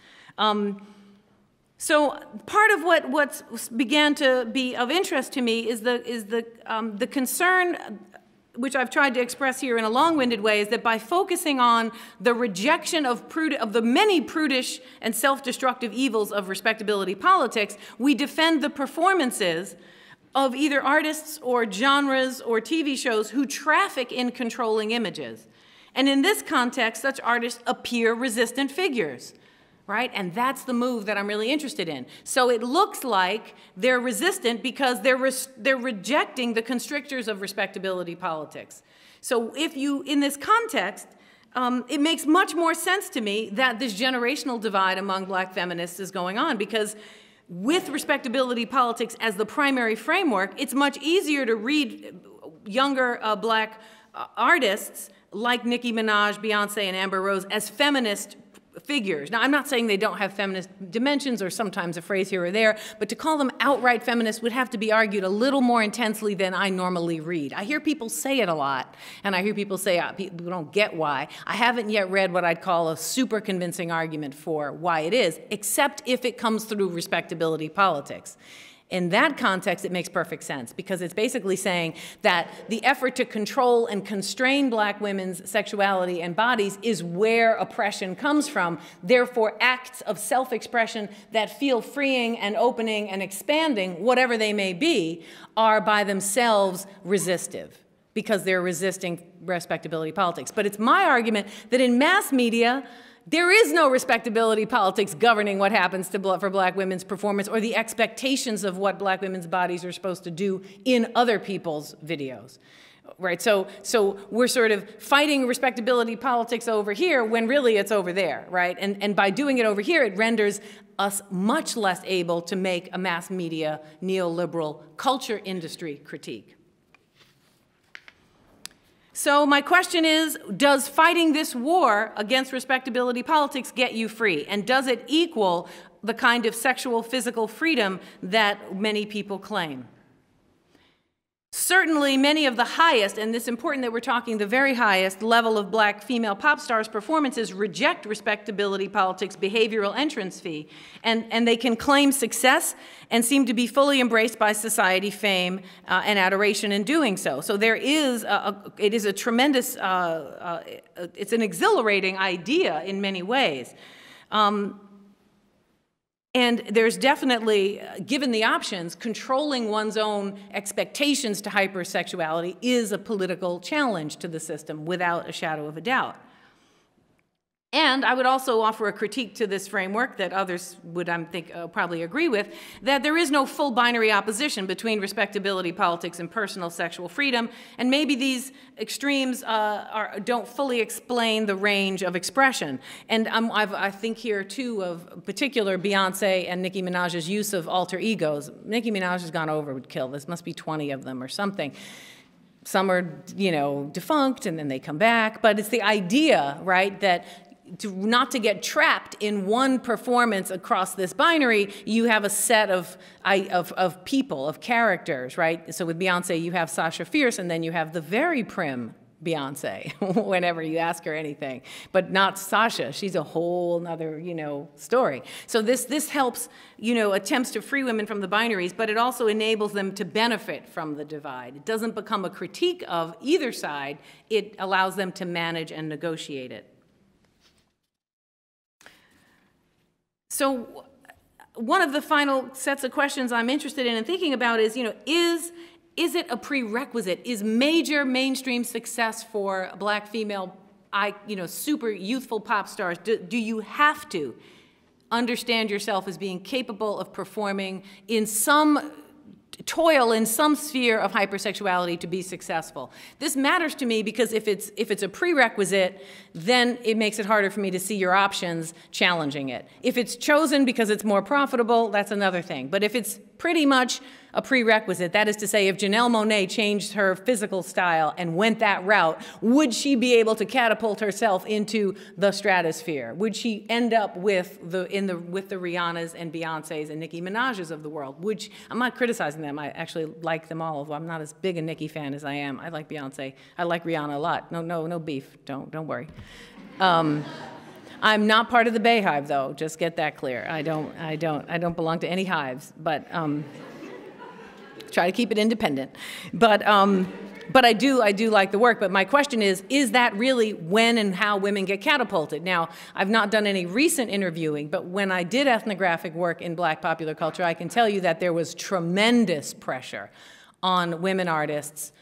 So part of what's began to be of interest to me is the concern, which I've tried to express here in a long-winded way, is that by focusing on the rejection of the many prudish and self-destructive evils of respectability politics, we defend the performances of either artists or genres or TV shows who traffic in controlling images. And in this context, such artists appear resistant figures. Right? And that's the move that I'm really interested in. So it looks like they're resistant because they're rejecting the constrictors of respectability politics. So if you, in this context, it makes much more sense to me that this generational divide among black feminists is going on, because with respectability politics as the primary framework, it's much easier to read younger black artists like Nicki Minaj, Beyoncé, and Amber Rose as feminist figures. Now, I'm not saying they don't have feminist dimensions or sometimes a phrase here or there, but to call them outright feminist would have to be argued a little more intensely than I normally read. I hear people say it a lot, and I hear people say, oh, people don't get why. I haven't yet read what I'd call a super convincing argument for why it is, except if it comes through respectability politics. In that context, it makes perfect sense, because it's basically saying that the effort to control and constrain black women's sexuality and bodies is where oppression comes from. Therefore, acts of self-expression that feel freeing and opening and expanding, whatever they may be, are by themselves resistive, because they're resisting respectability politics. But it's my argument that in mass media, there is no respectability politics governing what happens for black women's performance or the expectations of what black women's bodies are supposed to do in other people's videos. right? So we're sort of fighting respectability politics over here when really it's over there, right? And by doing it over here, it renders us much less able to make a mass media neoliberal culture industry critique. So my question is, does fighting this war against respectability politics get you free? And does it equal the kind of sexual, physical freedom that many people claim? Certainly, many of the highest, and it's important that we're talking the very highest level of black female pop stars' performances reject respectability politics, behavioral entrance fee, and they can claim success and seem to be fully embraced by society, fame, and adoration in doing so. So there is, it is a tremendous, it's an exhilarating idea in many ways. And there's definitely, given the options, controlling one's own expectations to hypersexuality is a political challenge to the system, without a shadow of a doubt. And I would also offer a critique to this framework that others would, I think, probably agree with, that there is no full binary opposition between respectability politics and personal sexual freedom, and maybe these extremes don't fully explain the range of expression. And I think here, too, of particular Beyoncé and Nicki Minaj's use of alter egos. Nicki Minaj has gone overkill. This must be 20 of them or something. Some are, you know, defunct, and then they come back. But it's the idea, right, that not to get trapped in one performance across this binary, you have a set of people, of characters, right? So with Beyoncé, you have Sasha Fierce, and then you have the very prim Beyoncé whenever you ask her anything, but not Sasha. She's a whole other, you know, story. So this helps, you know, attempts to free women from the binaries, but it also enables them to benefit from the divide. It doesn't become a critique of either side. It allows them to manage and negotiate it. So one of the final sets of questions I'm interested in and thinking about is, you know, is it a prerequisite? Is major mainstream success for black female, you know, super youthful pop stars, do you have to understand yourself as being capable of performing in some toil in some sphere of hypersexuality to be successful? This matters to me because if it's a prerequisite, then it makes it harder for me to see your options challenging it. If it's chosen because it's more profitable, that's another thing. But if it's pretty much a prerequisite, that is to say, if Janelle Monáe changed her physical style and went that route, would she be able to catapult herself into the stratosphere? Would she end up with the Rihannas and Beyoncés and Nicki Minaj's of the world? Would she, I'm not criticizing them. I actually like them all. I'm not as big a Nicki fan as I am. I like Beyoncé. I like Rihanna a lot. No beef. Don't worry. I'm not part of the Bay Hive, though. Just get that clear. I don't belong to any hives. But try to keep it independent. But I do like the work. But my question is that really when and how women get catapulted? Now, I've not done any recent interviewing, but when I did ethnographic work in black popular culture, I can tell you that there was tremendous pressure on women artists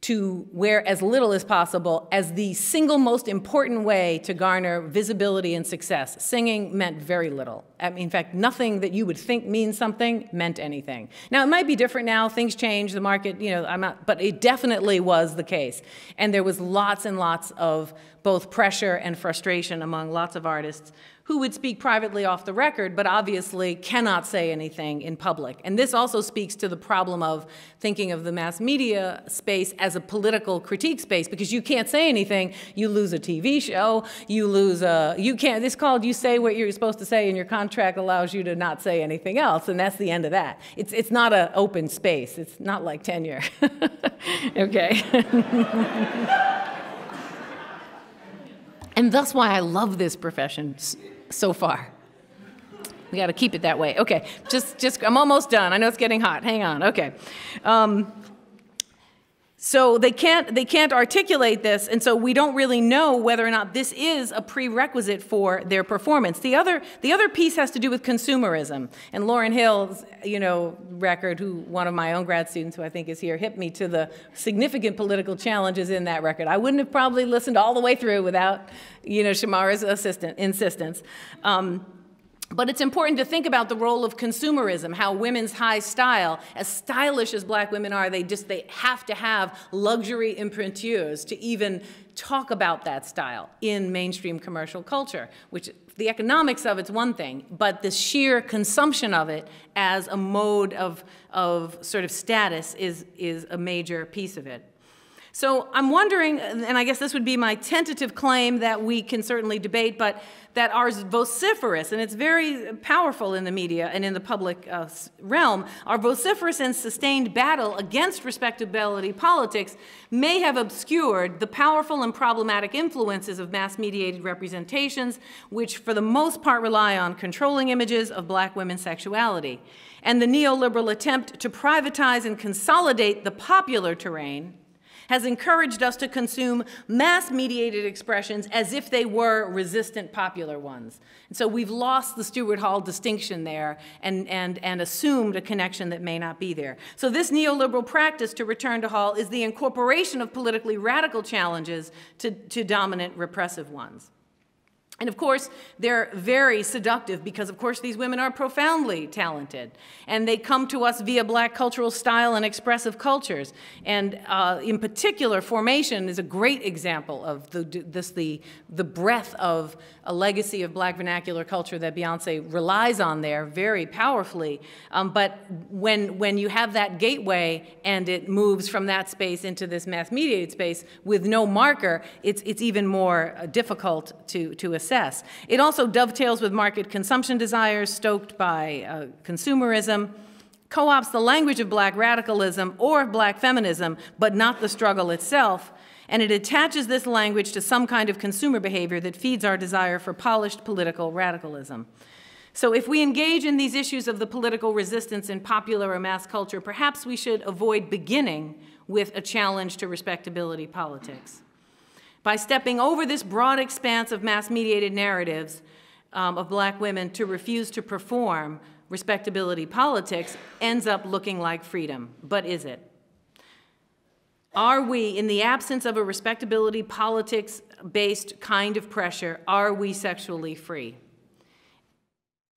to wear as little as possible as the single most important way to garner visibility and success. Singing meant very little. I mean, in fact, nothing that you would think means something meant anything. Now, it might be different now. Things change. The market, you know, but it definitely was the case. And there was lots and lots of both pressure and frustration among lots of artists who would speak privately off the record, but obviously cannot say anything in public. And this also speaks to the problem of thinking of the mass media space as a political critique space, because you can't say anything. You lose a TV show, you lose a, you can't, it's called you say what you're supposed to say and your contract allows you to not say anything else, and that's the end of that. It's not an open space. It's not like tenure. Okay. And that's why I love this profession so far. We got to keep it that way. Okay, just I'm almost done. I know it's getting hot. Hang on. Okay. So they can't articulate this, and so we don't really know whether or not this is a prerequisite for their performance. The other piece has to do with consumerism. And Lauryn Hill's, you know, record, who one of my own grad students who I think is here, hit me to the significant political challenges in that record. I wouldn't have probably listened all the way through without, you know, Shamara's insistence. But it's important to think about the role of consumerism, how women's high style, as stylish as black women are, they have to have luxury imprimaturs to even talk about that style in mainstream commercial culture, which the economics of it's one thing, but the sheer consumption of it as a mode of sort of status is a major piece of it. So I'm wondering, and I guess this would be my tentative claim that we can certainly debate, but that our vociferous, and it's very powerful in the media and in the public realm, our vociferous and sustained battle against respectability politics may have obscured the powerful and problematic influences of mass-mediated representations, which for the most part rely on controlling images of black women's sexuality. And the neoliberal attempt to privatize and consolidate the popular terrain has encouraged us to consume mass-mediated expressions as if they were resistant popular ones. And so we've lost the Stuart Hall distinction there and assumed a connection that may not be there. So this neoliberal practice, to return to Hall, is the incorporation of politically radical challenges to dominant repressive ones. And of course, they're very seductive because, of course, these women are profoundly talented. And they come to us via black cultural style and expressive cultures. And in particular, formation is a great example of the breadth of a legacy of black vernacular culture that Beyoncé relies on there very powerfully. But when you have that gateway and it moves from that space into this mass-mediated space with no marker, it's even more difficult to assess. It also dovetails with market consumption desires stoked by consumerism, co-opts the language of black radicalism or black feminism, but not the struggle itself, and it attaches this language to some kind of consumer behavior that feeds our desire for polished political radicalism. So if we engage in these issues of the political resistance in popular or mass culture, perhaps we should avoid beginning with a challenge to respectability politics. By stepping over this broad expanse of mass-mediated narratives of black women to refuse to perform, respectability politics ends up looking like freedom. But is it? Are we, in the absence of a respectability politics-based kind of pressure, are we sexually free?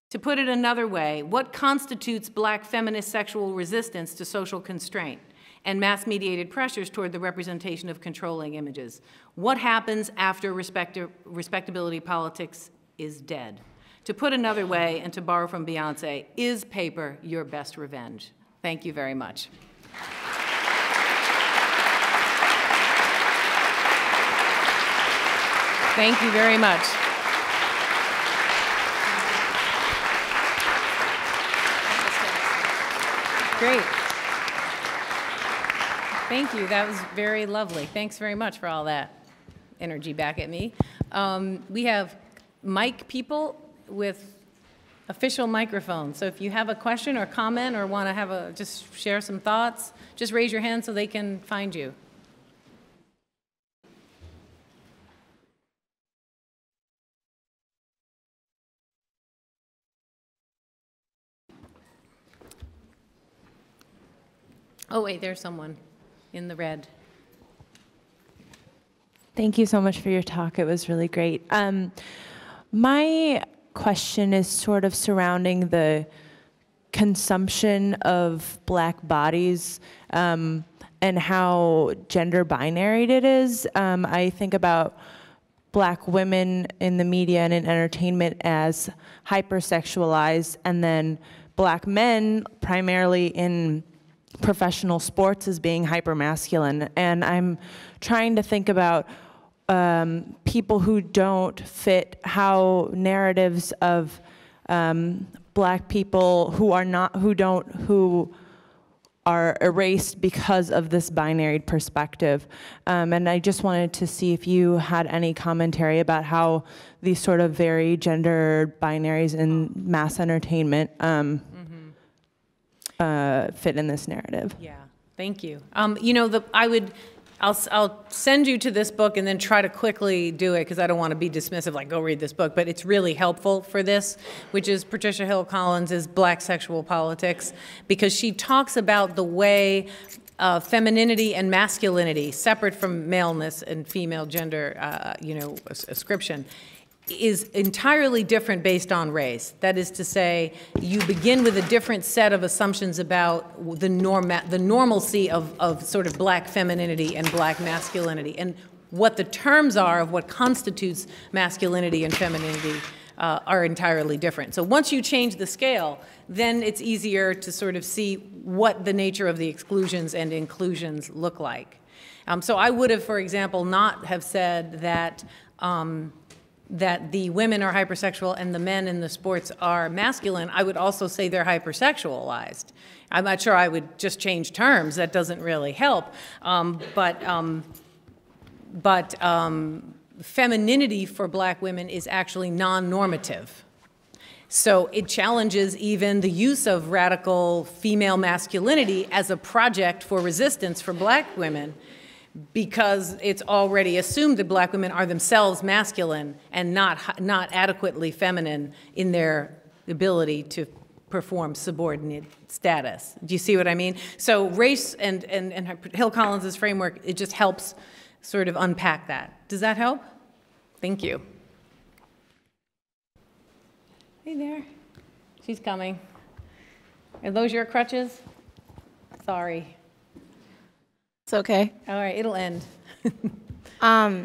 To put it another way, what constitutes black feminist sexual resistance to social constraint and mass-mediated pressures toward the representation of controlling images? What happens after respectability politics is dead? To put another way, and to borrow from Beyoncé, is paper your best revenge? Thank you very much. Thank you very much. Great. Thank you. That was very lovely. Thanks very much for all that energy back at me. We have mic people with official microphones. So if you have a question or comment or want to have a just share some thoughts, just raise your hand so they can find you. Oh wait, there's someone in the red. Thank you so much for your talk. It was really great. My question is sort of surrounding the consumption of black bodies and how gender binary it is. I think about black women in the media and in entertainment as hypersexualized, and then black men primarily in professional sports as being hyper-masculine. And I'm trying to think about people who don't fit, how narratives of black people who are erased because of this binary perspective. And I just wanted to see if you had any commentary about how these sort of vary gender binaries in mass entertainment fit in this narrative. Yeah, thank you. You know, I'll send you to this book and then try to quickly do it because I don't want to be dismissive, like go read this book, but it's really helpful for this, which is Patricia Hill Collins' Black Sexual Politics, because she talks about the way femininity and masculinity, separate from maleness and female gender, ascription, is entirely different based on race. That is to say, you begin with a different set of assumptions about the normalcy of sort of black femininity and black masculinity, and what the terms are of what constitutes masculinity and femininity are entirely different. So once you change the scale, then it's easier to sort of see what the nature of the exclusions and inclusions look like. So I would have, for example, not have said that that the women are hypersexual and the men in the sports are masculine. I would also say they're hypersexualized. I'm not sure I would just change terms. That doesn't really help. But femininity for black women is actually non-normative. So it challenges even the use of radical female masculinity as a project for resistance for black women, because it's already assumed that black women are themselves masculine and not adequately feminine in their ability to perform subordinate status. Do you see what I mean? So race and Hill Collins's framework, it just helps sort of unpack that. Does that help? Thank you. Hey there. She's coming. Are those your crutches? Sorry. It's okay. All right, it'll end. I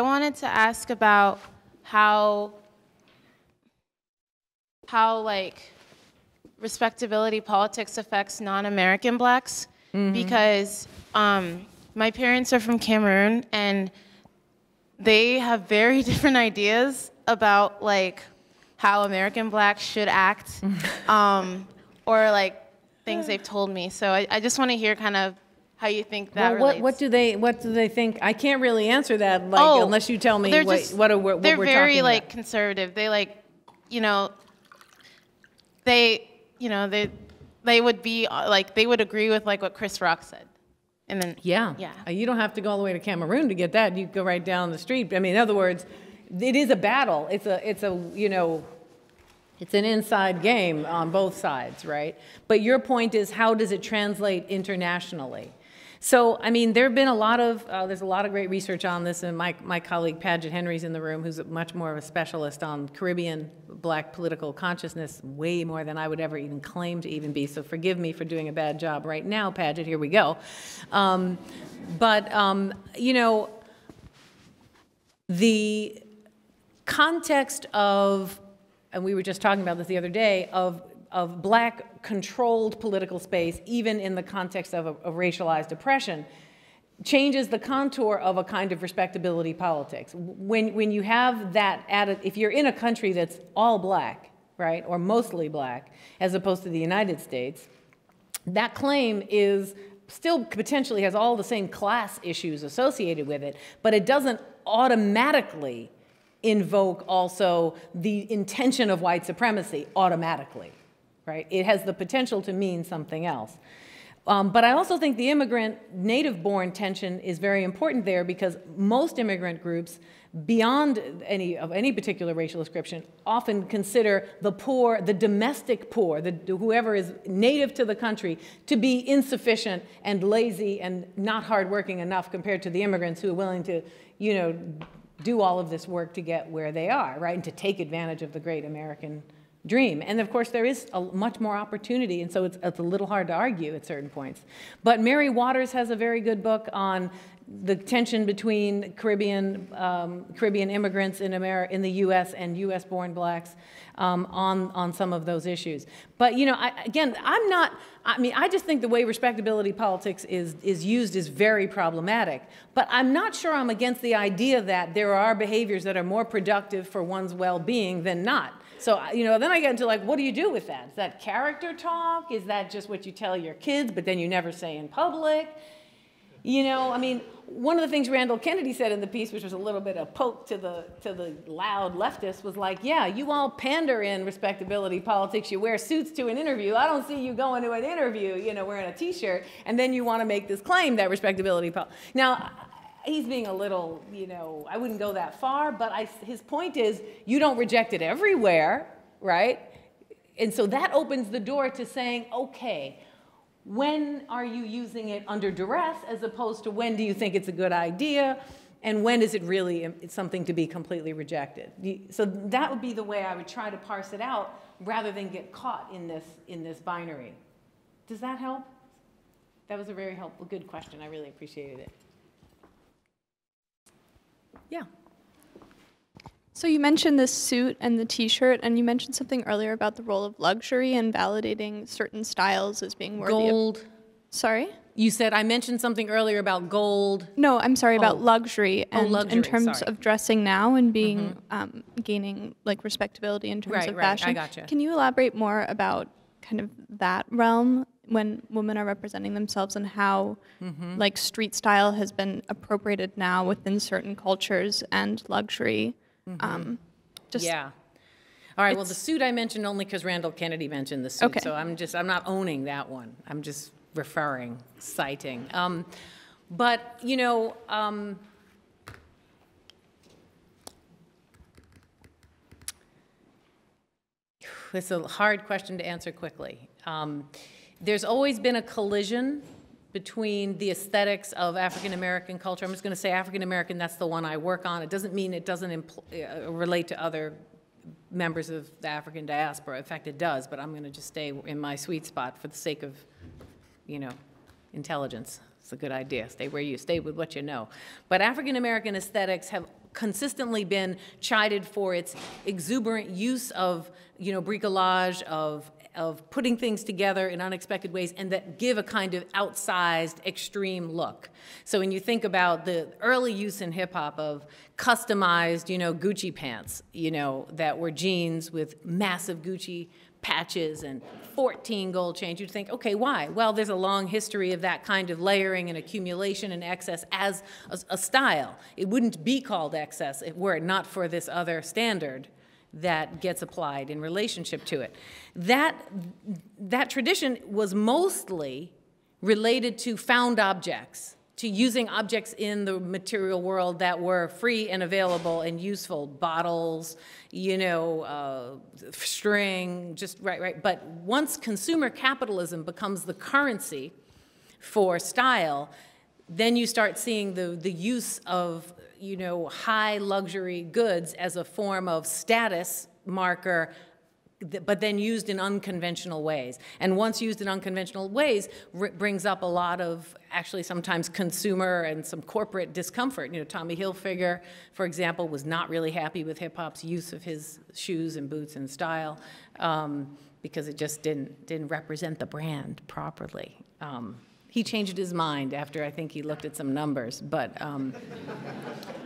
wanted to ask about how like respectability politics affects non-American blacks, mm-hmm. because my parents are from Cameroon and they have very different ideas about like how American blacks should act, or like things they've told me. So I just want to hear kind of how you think that relates. What do they think? I can't really answer that, like, unless you tell me what we're talking about. They're very like conservative. They like, they would be like, they would agree with like what Chris Rock said. And then yeah, you don't have to go all the way to Cameroon to get that. You go right down the street. I mean, in other words, it is a battle. It's an inside game on both sides, right? But your point is, how does it translate internationally? So, I mean, there've been a lot of there's a lot of great research on this, and my colleague Padgett Henry's in the room, who's much more of a specialist on Caribbean black political consciousness, way more than I would ever even claim to even be. So forgive me for doing a bad job right now, Padgett. Here we go. You know, the context of, and we were just talking about this the other day, of black controlled political space, even in the context of a racialized oppression, changes the contour of a kind of respectability politics. When you have that added, if you're in a country that's all black, right, or mostly black, as opposed to the United States, that claim is still potentially has all the same class issues associated with it, but it doesn't automatically invoke also the intention of white supremacy automatically, right? It has the potential to mean something else. But I also think the immigrant, native-born tension is very important there, because most immigrant groups, beyond any particular racial description, often consider the poor, the domestic poor, whoever is native to the country, to be insufficient and lazy and not hardworking enough compared to the immigrants who are willing to, you know, do all of this work to get where they are, right, and to take advantage of the great American dream. And of course, there is much more opportunity, and so it's a little hard to argue at certain points. But Mary Waters has a very good book on the tension between Caribbean immigrants in the U.S. and U.S.-born blacks on some of those issues. But, you know, I just think the way respectability politics is used is very problematic. But I'm not sure I'm against the idea that there are behaviors that are more productive for one's well-being than not. So, you know, then I get into, like, what do you do with that? Is that character talk? Is that just what you tell your kids, but then you never say in public? You know, I mean, one of the things Randall Kennedy said in the piece, which was a little bit of poke to the loud leftists, was like, yeah, you all pander in respectability politics. You wear suits to an interview. I don't see you going to an interview, you know, wearing a T-shirt, and then you want to make this claim that respectability politics. Now, he's being a little, you know, I wouldn't go that far, but his point is, you don't reject it everywhere, right? And so that opens the door to saying, okay, when are you using it under duress as opposed to when do you think it's a good idea? and when is it really something to be completely rejected? So that would be the way I would try to parse it out rather than get caught in this binary. Does that help? That was a very helpful, good question. I really appreciated it. Yeah. So you mentioned this suit and the T-shirt, and you mentioned something earlier about the role of luxury and validating certain styles as being worthy of... Sorry? You said I mentioned something earlier about gold. No, I'm sorry, about luxury and in terms of dressing now and being gaining like respectability in terms of fashion. Right, I gotcha. Can you elaborate more about kind of that realm when women are representing themselves and how like street style has been appropriated now within certain cultures and luxury? All right, well, the suit I mentioned only because Randall Kennedy mentioned the suit, so I'm not owning that one. I'm just referring, citing. But, you know, it's a hard question to answer quickly. There's always been a collision between the aesthetics of African-American culture. I'm just going to say African-American, that's the one I work on. It doesn't mean it doesn't relate to other members of the African diaspora. In fact, it does, but I'm going to just stay in my sweet spot for the sake of intelligence. It's a good idea. Stay where you, stay with what you know. But African-American aesthetics have consistently been chided for its exuberant use of, bricolage, of putting things together in unexpected ways and that give a kind of outsized, extreme look. So when you think about the early use in hip-hop of customized, Gucci pants, that were jeans with massive Gucci patches and 14 gold chains, you'd think, okay, why? Well, there's a long history of that kind of layering and accumulation and excess as a style. It wouldn't be called excess were it not for this other standard that gets applied in relationship to it. That tradition was mostly related to found objects, to using objects in the material world that were free and available and useful, bottles, string, just right. But once consumer capitalism becomes the currency for style, then you start seeing the use of, high luxury goods as a form of status marker, but then used in unconventional ways. And once used in unconventional ways, brings up a lot of actually sometimes consumer and some corporate discomfort. Tommy Hilfiger, for example, was not really happy with hip-hop's use of his shoes and boots and style because it just didn't represent the brand properly. He changed his mind after I think he looked at some numbers, but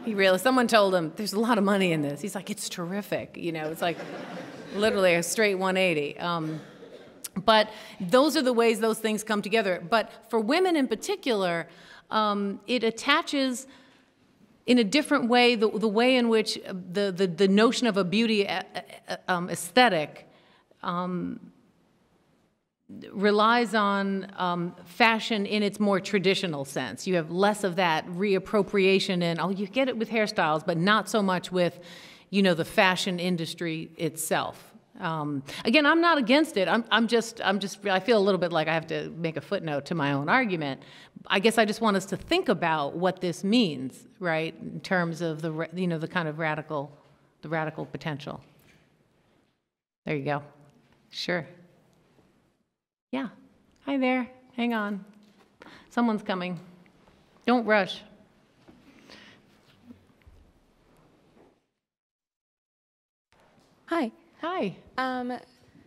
he realized, someone told him, there's a lot of money in this. He's like, it's terrific, it's like, literally a straight 180. But those are the ways those things come together. But for women in particular, it attaches in a different way the way in which the notion of a beauty aesthetic relies on fashion in its more traditional sense. You have less of that reappropriation and, oh, you get it with hairstyles, but not so much with the fashion industry itself. Again, I'm not against it. I feel a little bit like I have to make a footnote to my own argument. I guess I just want us to think about what this means, right, in terms of the, the kind of radical potential. There you go. Sure. Yeah. Hi there. Hang on. Someone's coming. Don't rush. Hi. Hi.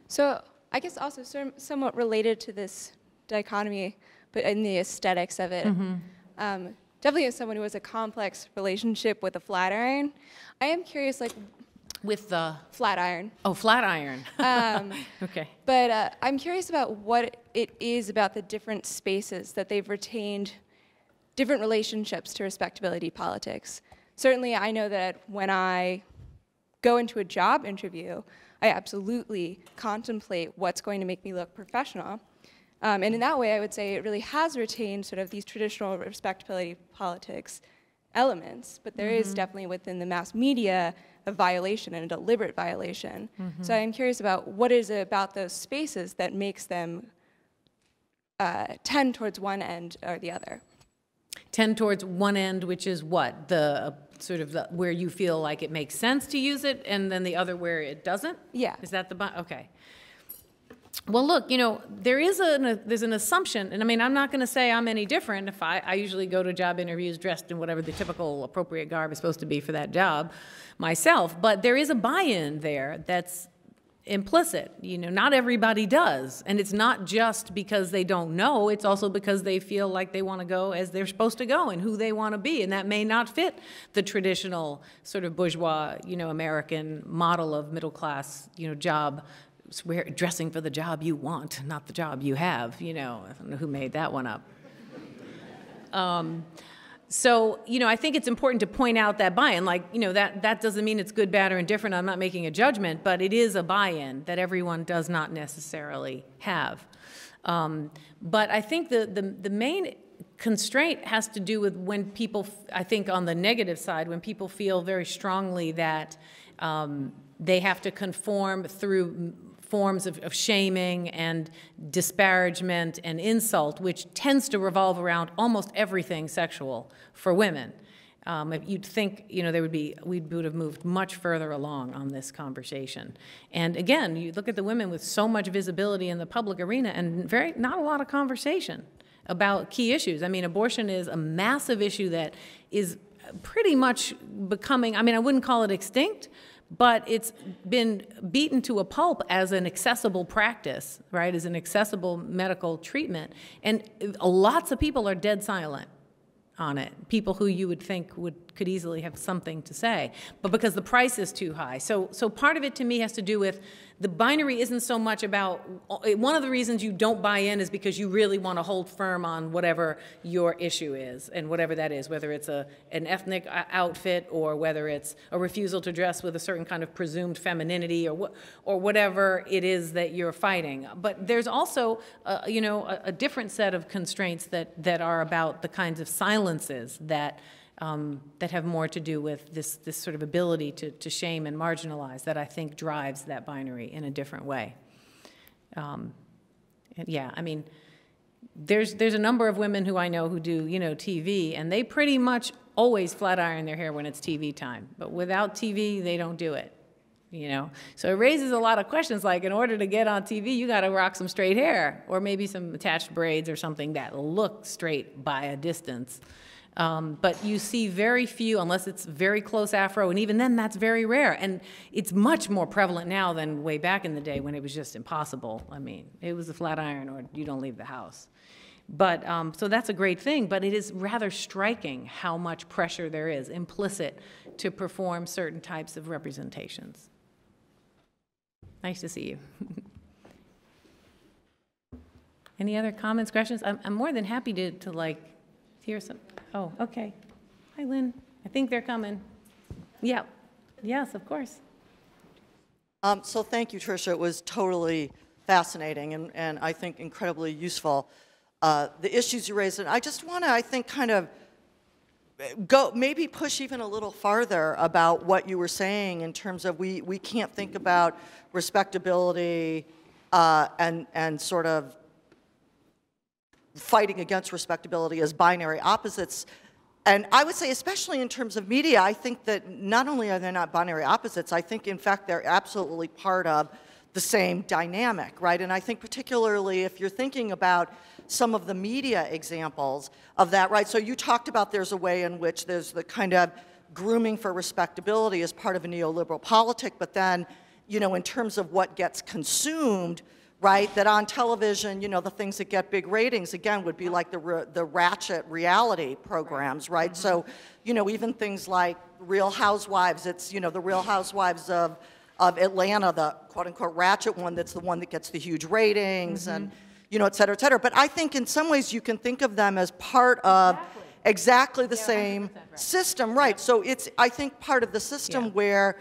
So I guess also somewhat related to this dichotomy, but in the aesthetics of it, definitely as someone who has a complex relationship with a flat iron, I am curious, like, with the flat iron. Oh, flat iron. Okay. But I'm curious about what it is about the different spaces that they've retained different relationships to respectability politics. Certainly, I know that when I go into a job interview, I absolutely contemplate what's going to make me look professional. And in that way, I would say it really has retained sort of these traditional respectability politics elements, but there is definitely within the mass media a violation and a deliberate violation. So I'm curious about what is it about those spaces that makes them tend towards one end or the other. tend towards one end, which is what? The sort of the, where you feel like it makes sense to use it, and then the other where it doesn't? Yeah. Is that the, okay. Well, look, you know, there is there's an assumption, and I mean, I'm not going to say I'm any different. If I usually go to job interviews dressed in whatever the typical appropriate garb is supposed to be for that job myself, but there is a buy-in there that's implicit. You know, not everybody does, and it's not just because they don't know, it's also because they feel like they want to go as they're supposed to go and who they want to be, and that may not fit the traditional sort of bourgeois, you know, American model of middle-class, you know, job. Swear, dressing for the job you want, not the job you have, you know. I don't know who made that one up. So, you know, I think it's important to point out that buy-in. Like, you know, that doesn't mean it's good, bad, or indifferent. I'm not making a judgment, but it is a buy-in that everyone does not necessarily have. But I think the main constraint has to do with when people, I think on the negative side, when people feel very strongly that they have to conform through forms of shaming and disparagement and insult, which tends to revolve around almost everything sexual for women. You'd think, you know, we would have moved much further along on this conversation. And again, you look at the women with so much visibility in the public arena and not a lot of conversation about key issues. I mean, abortion is a massive issue that is pretty much becoming, I mean, I wouldn't call it extinct, but it's been beaten to a pulp as an accessible practice, right, as an accessible medical treatment. And lots of people are dead silent on it, people who you would think could easily have something to say, but because the price is too high. So part of it to me has to do with the binary isn't so much about, one of the reasons you don't buy in is because you really want to hold firm on whatever your issue is and whatever that is, whether it's an ethnic outfit or whether it's a refusal to dress with a certain kind of presumed femininity or whatever it is that you're fighting. But there's also, you know, a different set of constraints that are about the kinds of silences that have more to do with this sort of ability to shame and marginalize that I think drives that binary in a different way. Yeah, I mean, there's a number of women who I know who do, you know, TV, and they pretty much always flat iron their hair when it's TV time. But without TV, they don't do it, you know. So it raises a lot of questions, like in order to get on TV, you gotta rock some straight hair or maybe some attached braids or something that look straight by a distance. But you see very few, unless it's very close afro, and even then that's very rare. And it's much more prevalent now than way back in the day when it was just impossible. I mean, it was a flat iron or you don't leave the house. But, so that's a great thing, but it is rather striking how much pressure there is, implicit, to perform certain types of representations. Nice to see you. Any other comments, questions? I'm more than happy to like, hear some. Oh, okay. Hi, Lynn. I think they're coming. Yeah. Yes, of course. So thank you, Tricia. It was totally fascinating and I think incredibly useful. The issues you raised, and I just want to, I think, kind of go, maybe push even a little farther about what you were saying in terms of we can't think about respectability and sort of fighting against respectability as binary opposites. And I would say, especially in terms of media, I think that not only are they not binary opposites, I think, in fact, they're absolutely part of the same dynamic, right? And I think particularly if you're thinking about some of the media examples of that, right? So you talked about there's a way in which there's the kind of grooming for respectability as part of a neoliberal politic, but then, you know, in terms of what gets consumed, right, that on television, you know, the things that get big ratings, again, would be like the ratchet reality programs, right? Mm-hmm. So, you know, even things like Real Housewives, it's, you know, the Real Housewives of Atlanta, the quote-unquote ratchet one, that's the one that gets the huge ratings, mm-hmm. and, you know, et cetera, et cetera. But I think in some ways you can think of them as part of exactly the same system, right? Yep. So it's, I think, part of the system where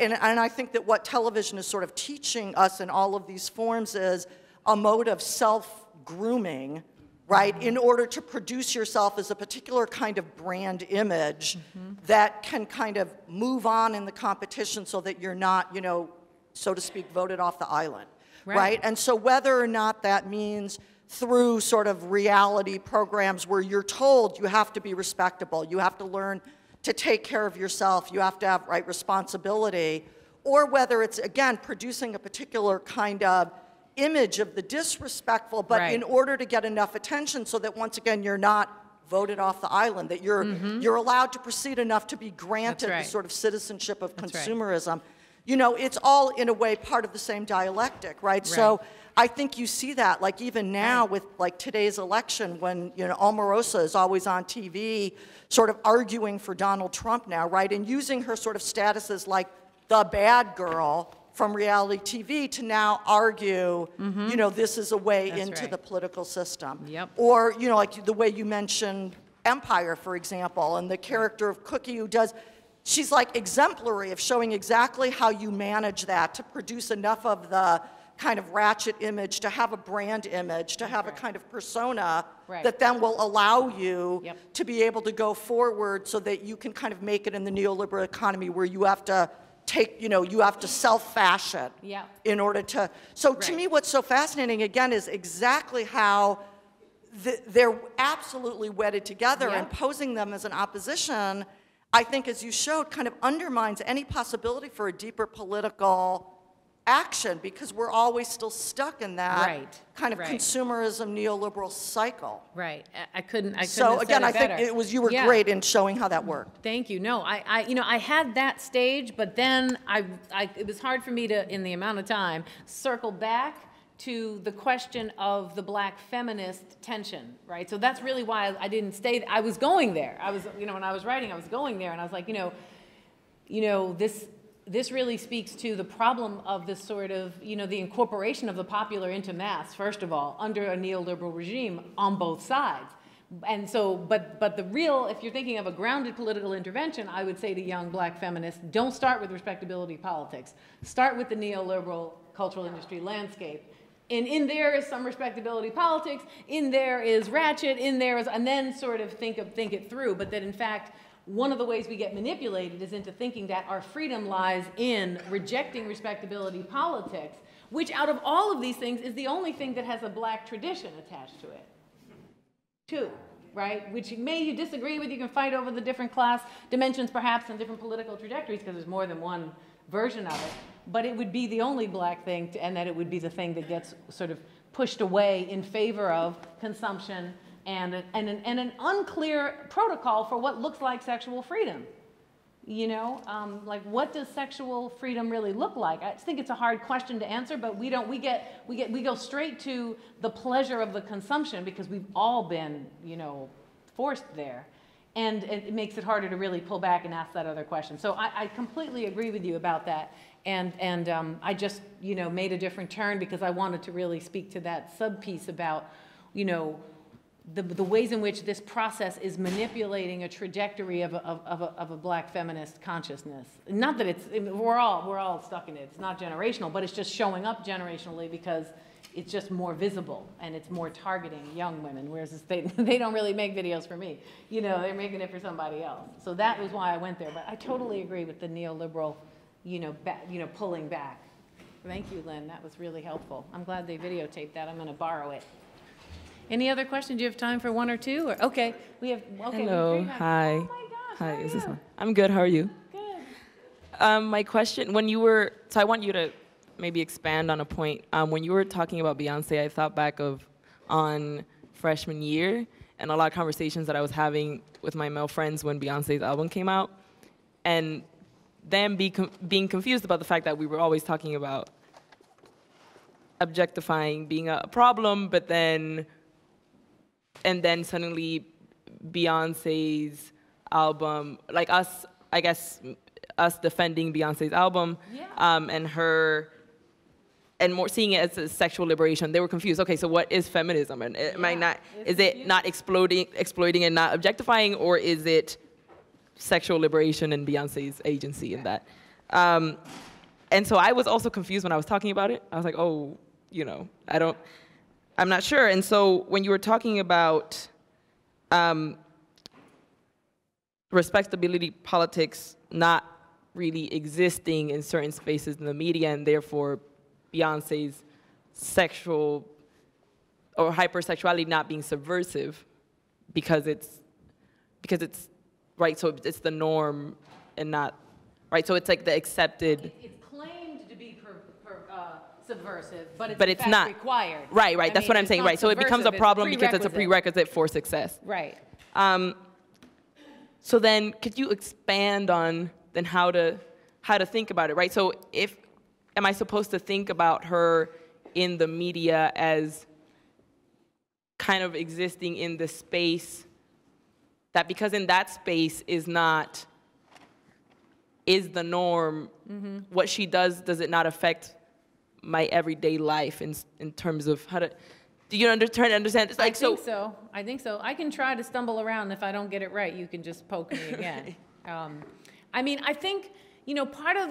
and I think that what television is sort of teaching us in all of these forms is a mode of self-grooming, right, mm-hmm. in order to produce yourself as a particular kind of brand image mm-hmm. that can kind of move on in the competition so that you're not, you know, so to speak, voted off the island, right? And so whether or not that means through sort of reality programs where you're told you have to be respectable, you have to learn to take care of yourself, you have to have right responsibility, or whether it's, again, producing a particular kind of image of the disrespectful, but right. in order to get enough attention so that, once again, you're not voted off the island, that you're allowed to proceed enough to be granted right. the sort of citizenship of That's consumerism. Right. You know, it's all, in a way, part of the same dialectic, right? Right. So I think you see that, like, even now right. with, like, today's election when, you know, Omarosa is always on TV sort of arguing for Donald Trump now, right? And using her sort of status as, like, the bad girl from reality TV to now argue, you know, this is a way That's into right. the political system. Yep. Or, you know, like the way you mentioned Empire, for example, and the character of Cookie who does, she's like exemplary of showing exactly how you manage that to produce enough of the kind of ratchet image, to have a brand image, to have right. a kind of persona right. that then will allow you yep. to be able to go forward so that you can kind of make it in the neoliberal economy where you have to take, you know, you have to self-fashion yeah. in order to, so right. to me what's so fascinating again is exactly how they're absolutely wedded together yeah. and posing them as an opposition, I think, as you showed, kind of undermines any possibility for a deeper political action because we're always still stuck in that right. kind of right. consumerism neoliberal cycle. Right. I couldn't so again, I think it was, you were yeah. great in showing how that worked. Thank you. No, I you know, I had that stage, but then I it was hard for me to, in the amount of time, circle back to the question of the black feminist tension, right? So that's really why I didn't stay. I was going there. I was, you know, when I was writing, I was going there, and I was like, you know, this really speaks to the problem of this sort of, you know, the incorporation of the popular into mass, first of all, under a neoliberal regime on both sides. And so, but the real, if you're thinking of a grounded political intervention, I would say to young black feminists, don't start with respectability politics. Start with the neoliberal cultural industry landscape. And in there is some respectability politics, in there is ratchet, in there is, and then sort of think it through, but that in fact, one of the ways we get manipulated is into thinking that our freedom lies in rejecting respectability politics, which out of all of these things is the only thing that has a black tradition attached to it, too, right? Which you disagree with, you can fight over the different class dimensions perhaps and different political trajectories because there's more than one version of it, but it would be the only black thing to, and that it would be the thing that gets sort of pushed away in favor of consumption, and an unclear protocol for what looks like sexual freedom. You know, like what does sexual freedom really look like? I think it's a hard question to answer, but we go straight to the pleasure of the consumption because we've all been, you know, forced there. And it makes it harder to really pull back and ask that other question. So I completely agree with you about that. And I just, you know, made a different turn because I wanted to really speak to that sub-piece about, you know, the ways in which this process is manipulating a trajectory of a black feminist consciousness. Not that it's, we're all stuck in it, it's not generational, but it's just showing up generationally because it's just more visible and it's more targeting young women, whereas they don't really make videos for me. You know, they're making it for somebody else. So that was why I went there, but I totally agree with the neoliberal, you know, pulling back. Thank you, Lynn, that was really helpful. I'm glad they videotaped that, I'm gonna borrow it. Any other questions? Do you have time for one or two? Or, okay, we have. Okay, hello, hi. Oh my gosh, hi, is this one? I'm good. How are you? Good. My question: when you were, so I want you to maybe expand on a point. When you were talking about Beyonce, I thought back on freshman year and a lot of conversations that I was having with my male friends when Beyonce's album came out, and them being confused about the fact that we were always talking about objectifying being a problem, but then. And then suddenly Beyonce's album, like us, I guess, us defending Beyonce's album yeah. And her, and more seeing it as a sexual liberation, they were confused. Okay, so what is feminism? And it yeah. might not, is it yeah. not exploiting and not objectifying, or is it sexual liberation and Beyonce's agency in that? And so I was also confused when I was talking about it. I was like, oh, you know, I'm not sure. And so when you were talking about respectability politics not really existing in certain spaces in the media, and therefore Beyonce's sexual or hypersexuality not being subversive because it's right, so it's the norm and not, right, so it's like the accepted. It's claimed to be subversive, but it's not required. Right, right, that's what I'm saying, right. So it becomes a problem because it's a prerequisite for success. Right. So then could you expand on then how to think about it, right? So if, am I supposed to think about her in the media as kind of existing in the space that because in that space is not, is the norm, mm-hmm. what she does it not affect my everyday life in terms of how to, do you understand? It's like, I think so. I can try to stumble around. If I don't get it right, you can just poke me again. I mean, I think, you know, part of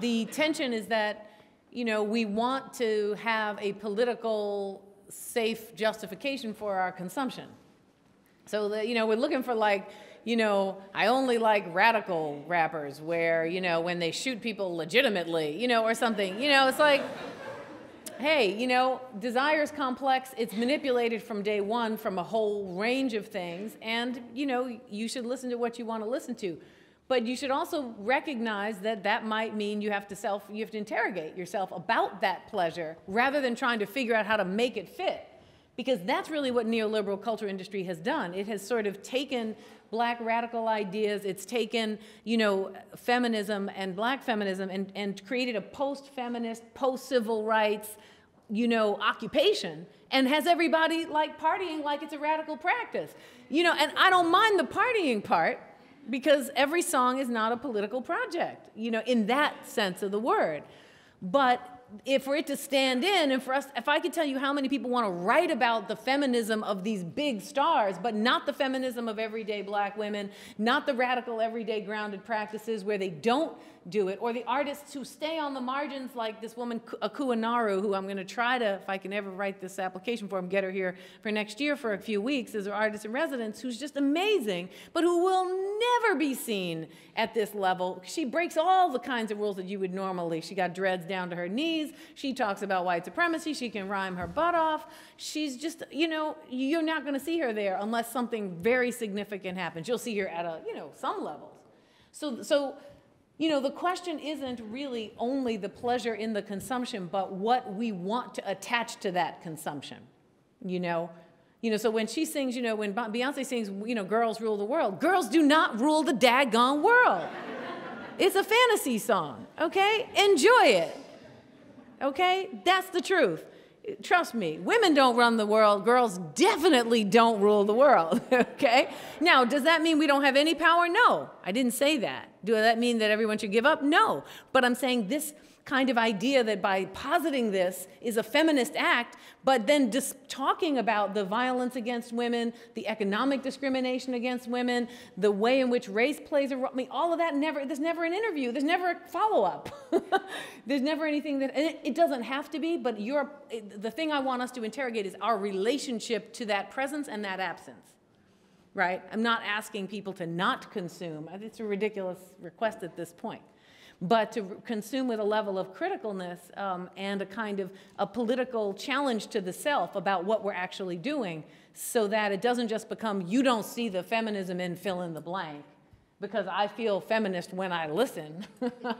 the tension is that, you know, we want to have a political safe justification for our consumption. So, that, you know, we're looking for like, you know, I only like radical rappers where, you know, when they shoot people legitimately, you know, or something, you know, it's like, hey, you know, desire's complex, it's manipulated from day one from a whole range of things, and, you know, you should listen to what you want to listen to. But you should also recognize that that might mean you have to interrogate yourself about that pleasure rather than trying to figure out how to make it fit. Because that's really what neoliberal culture industry has done. It has sort of taken black radical ideas, it's taken, you know, feminism and black feminism and created a post-feminist, post-civil rights, you know, occupation, and has everybody like partying like it's a radical practice. You know, and I don't mind the partying part, because every song is not a political project, you know, in that sense of the word. But if for it to stand in, and for us, if I could tell you how many people want to write about the feminism of these big stars, but not the feminism of everyday black women, not the radical everyday grounded practices where they don't do it, or the artists who stay on the margins like this woman, Akuanaru, who I'm going to try to, if I can ever write this application for him, get her here for next year for a few weeks as an artist in residence, who's just amazing, but who will never be seen at this level. She breaks all the kinds of rules that you would normally. She got dreads down to her knees. She talks about white supremacy. She can rhyme her butt off. She's just, you know, you're not going to see her there unless something very significant happens. You'll see her at a, you know, some levels. So you know, the question isn't really only the pleasure in the consumption, but what we want to attach to that consumption, you know? You know, so when she sings, you know, when Beyonce sings, you know, girls rule the world, girls do not rule the daggone world. It's a fantasy song, okay? Enjoy it, okay? That's the truth. Trust me, women don't run the world, girls definitely don't rule the world, okay? Now, does that mean we don't have any power? No, I didn't say that. Does that mean that everyone should give up? No, but I'm saying this kind of idea that by positing this is a feminist act, but then just talking about the violence against women, the economic discrimination against women, the way in which race plays a role, I mean, all of that, never, there's never an interview, there's never a follow-up. There's never anything that, and it doesn't have to be, but the thing I want us to interrogate is our relationship to that presence and that absence. Right? I'm not asking people to not consume. It's a ridiculous request at this point. But to consume with a level of criticalness and a kind of a political challenge to the self about what we're actually doing, so that it doesn't just become, you don't see the feminism in fill in the blank because I feel feminist when I listen.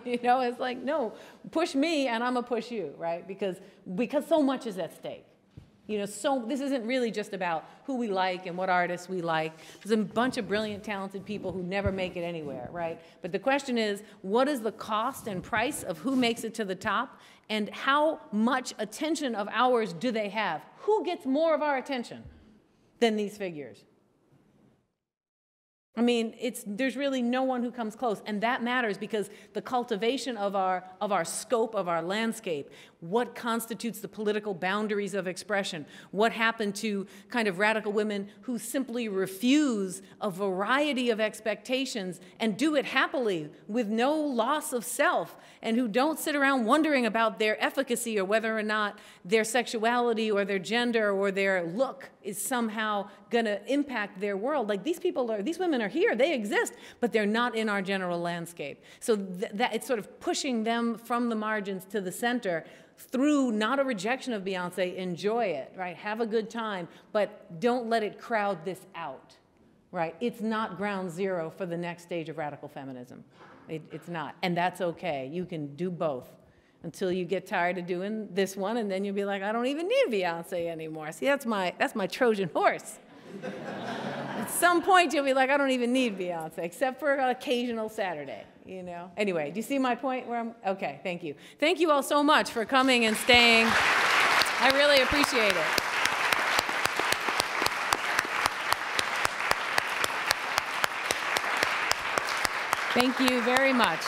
You know, it's like, no, push me and I'm gonna push you, right? Because so much is at stake. You know, so this isn't really just about who we like and what artists we like. There's a bunch of brilliant, talented people who never make it anywhere, right? But the question is, what is the cost and price of who makes it to the top, and how much attention of ours do they have? Who gets more of our attention than these figures? I mean, there's really no one who comes close, and that matters because the cultivation of our scope, of our landscape, what constitutes the political boundaries of expression, what happened to kind of radical women who simply refuse a variety of expectations and do it happily with no loss of self, and who don't sit around wondering about their efficacy or whether or not their sexuality or their gender or their look is somehow gonna impact their world. Like, these women are here, they exist, but they're not in our general landscape. So that it's sort of pushing them from the margins to the center through not a rejection of Beyonce, enjoy it, right? Have a good time, but don't let it crowd this out, right? It's not ground zero for the next stage of radical feminism. It's not, and that's okay. You can do both until you get tired of doing this one, and then you'll be like, I don't even need Beyonce anymore. See, that's my Trojan horse. At some point, you'll be like, I don't even need Beyonce, except for an occasional Saturday, you know? Anyway, do you see my point where I'm? Okay, thank you. Thank you all so much for coming and staying. I really appreciate it. Thank you very much.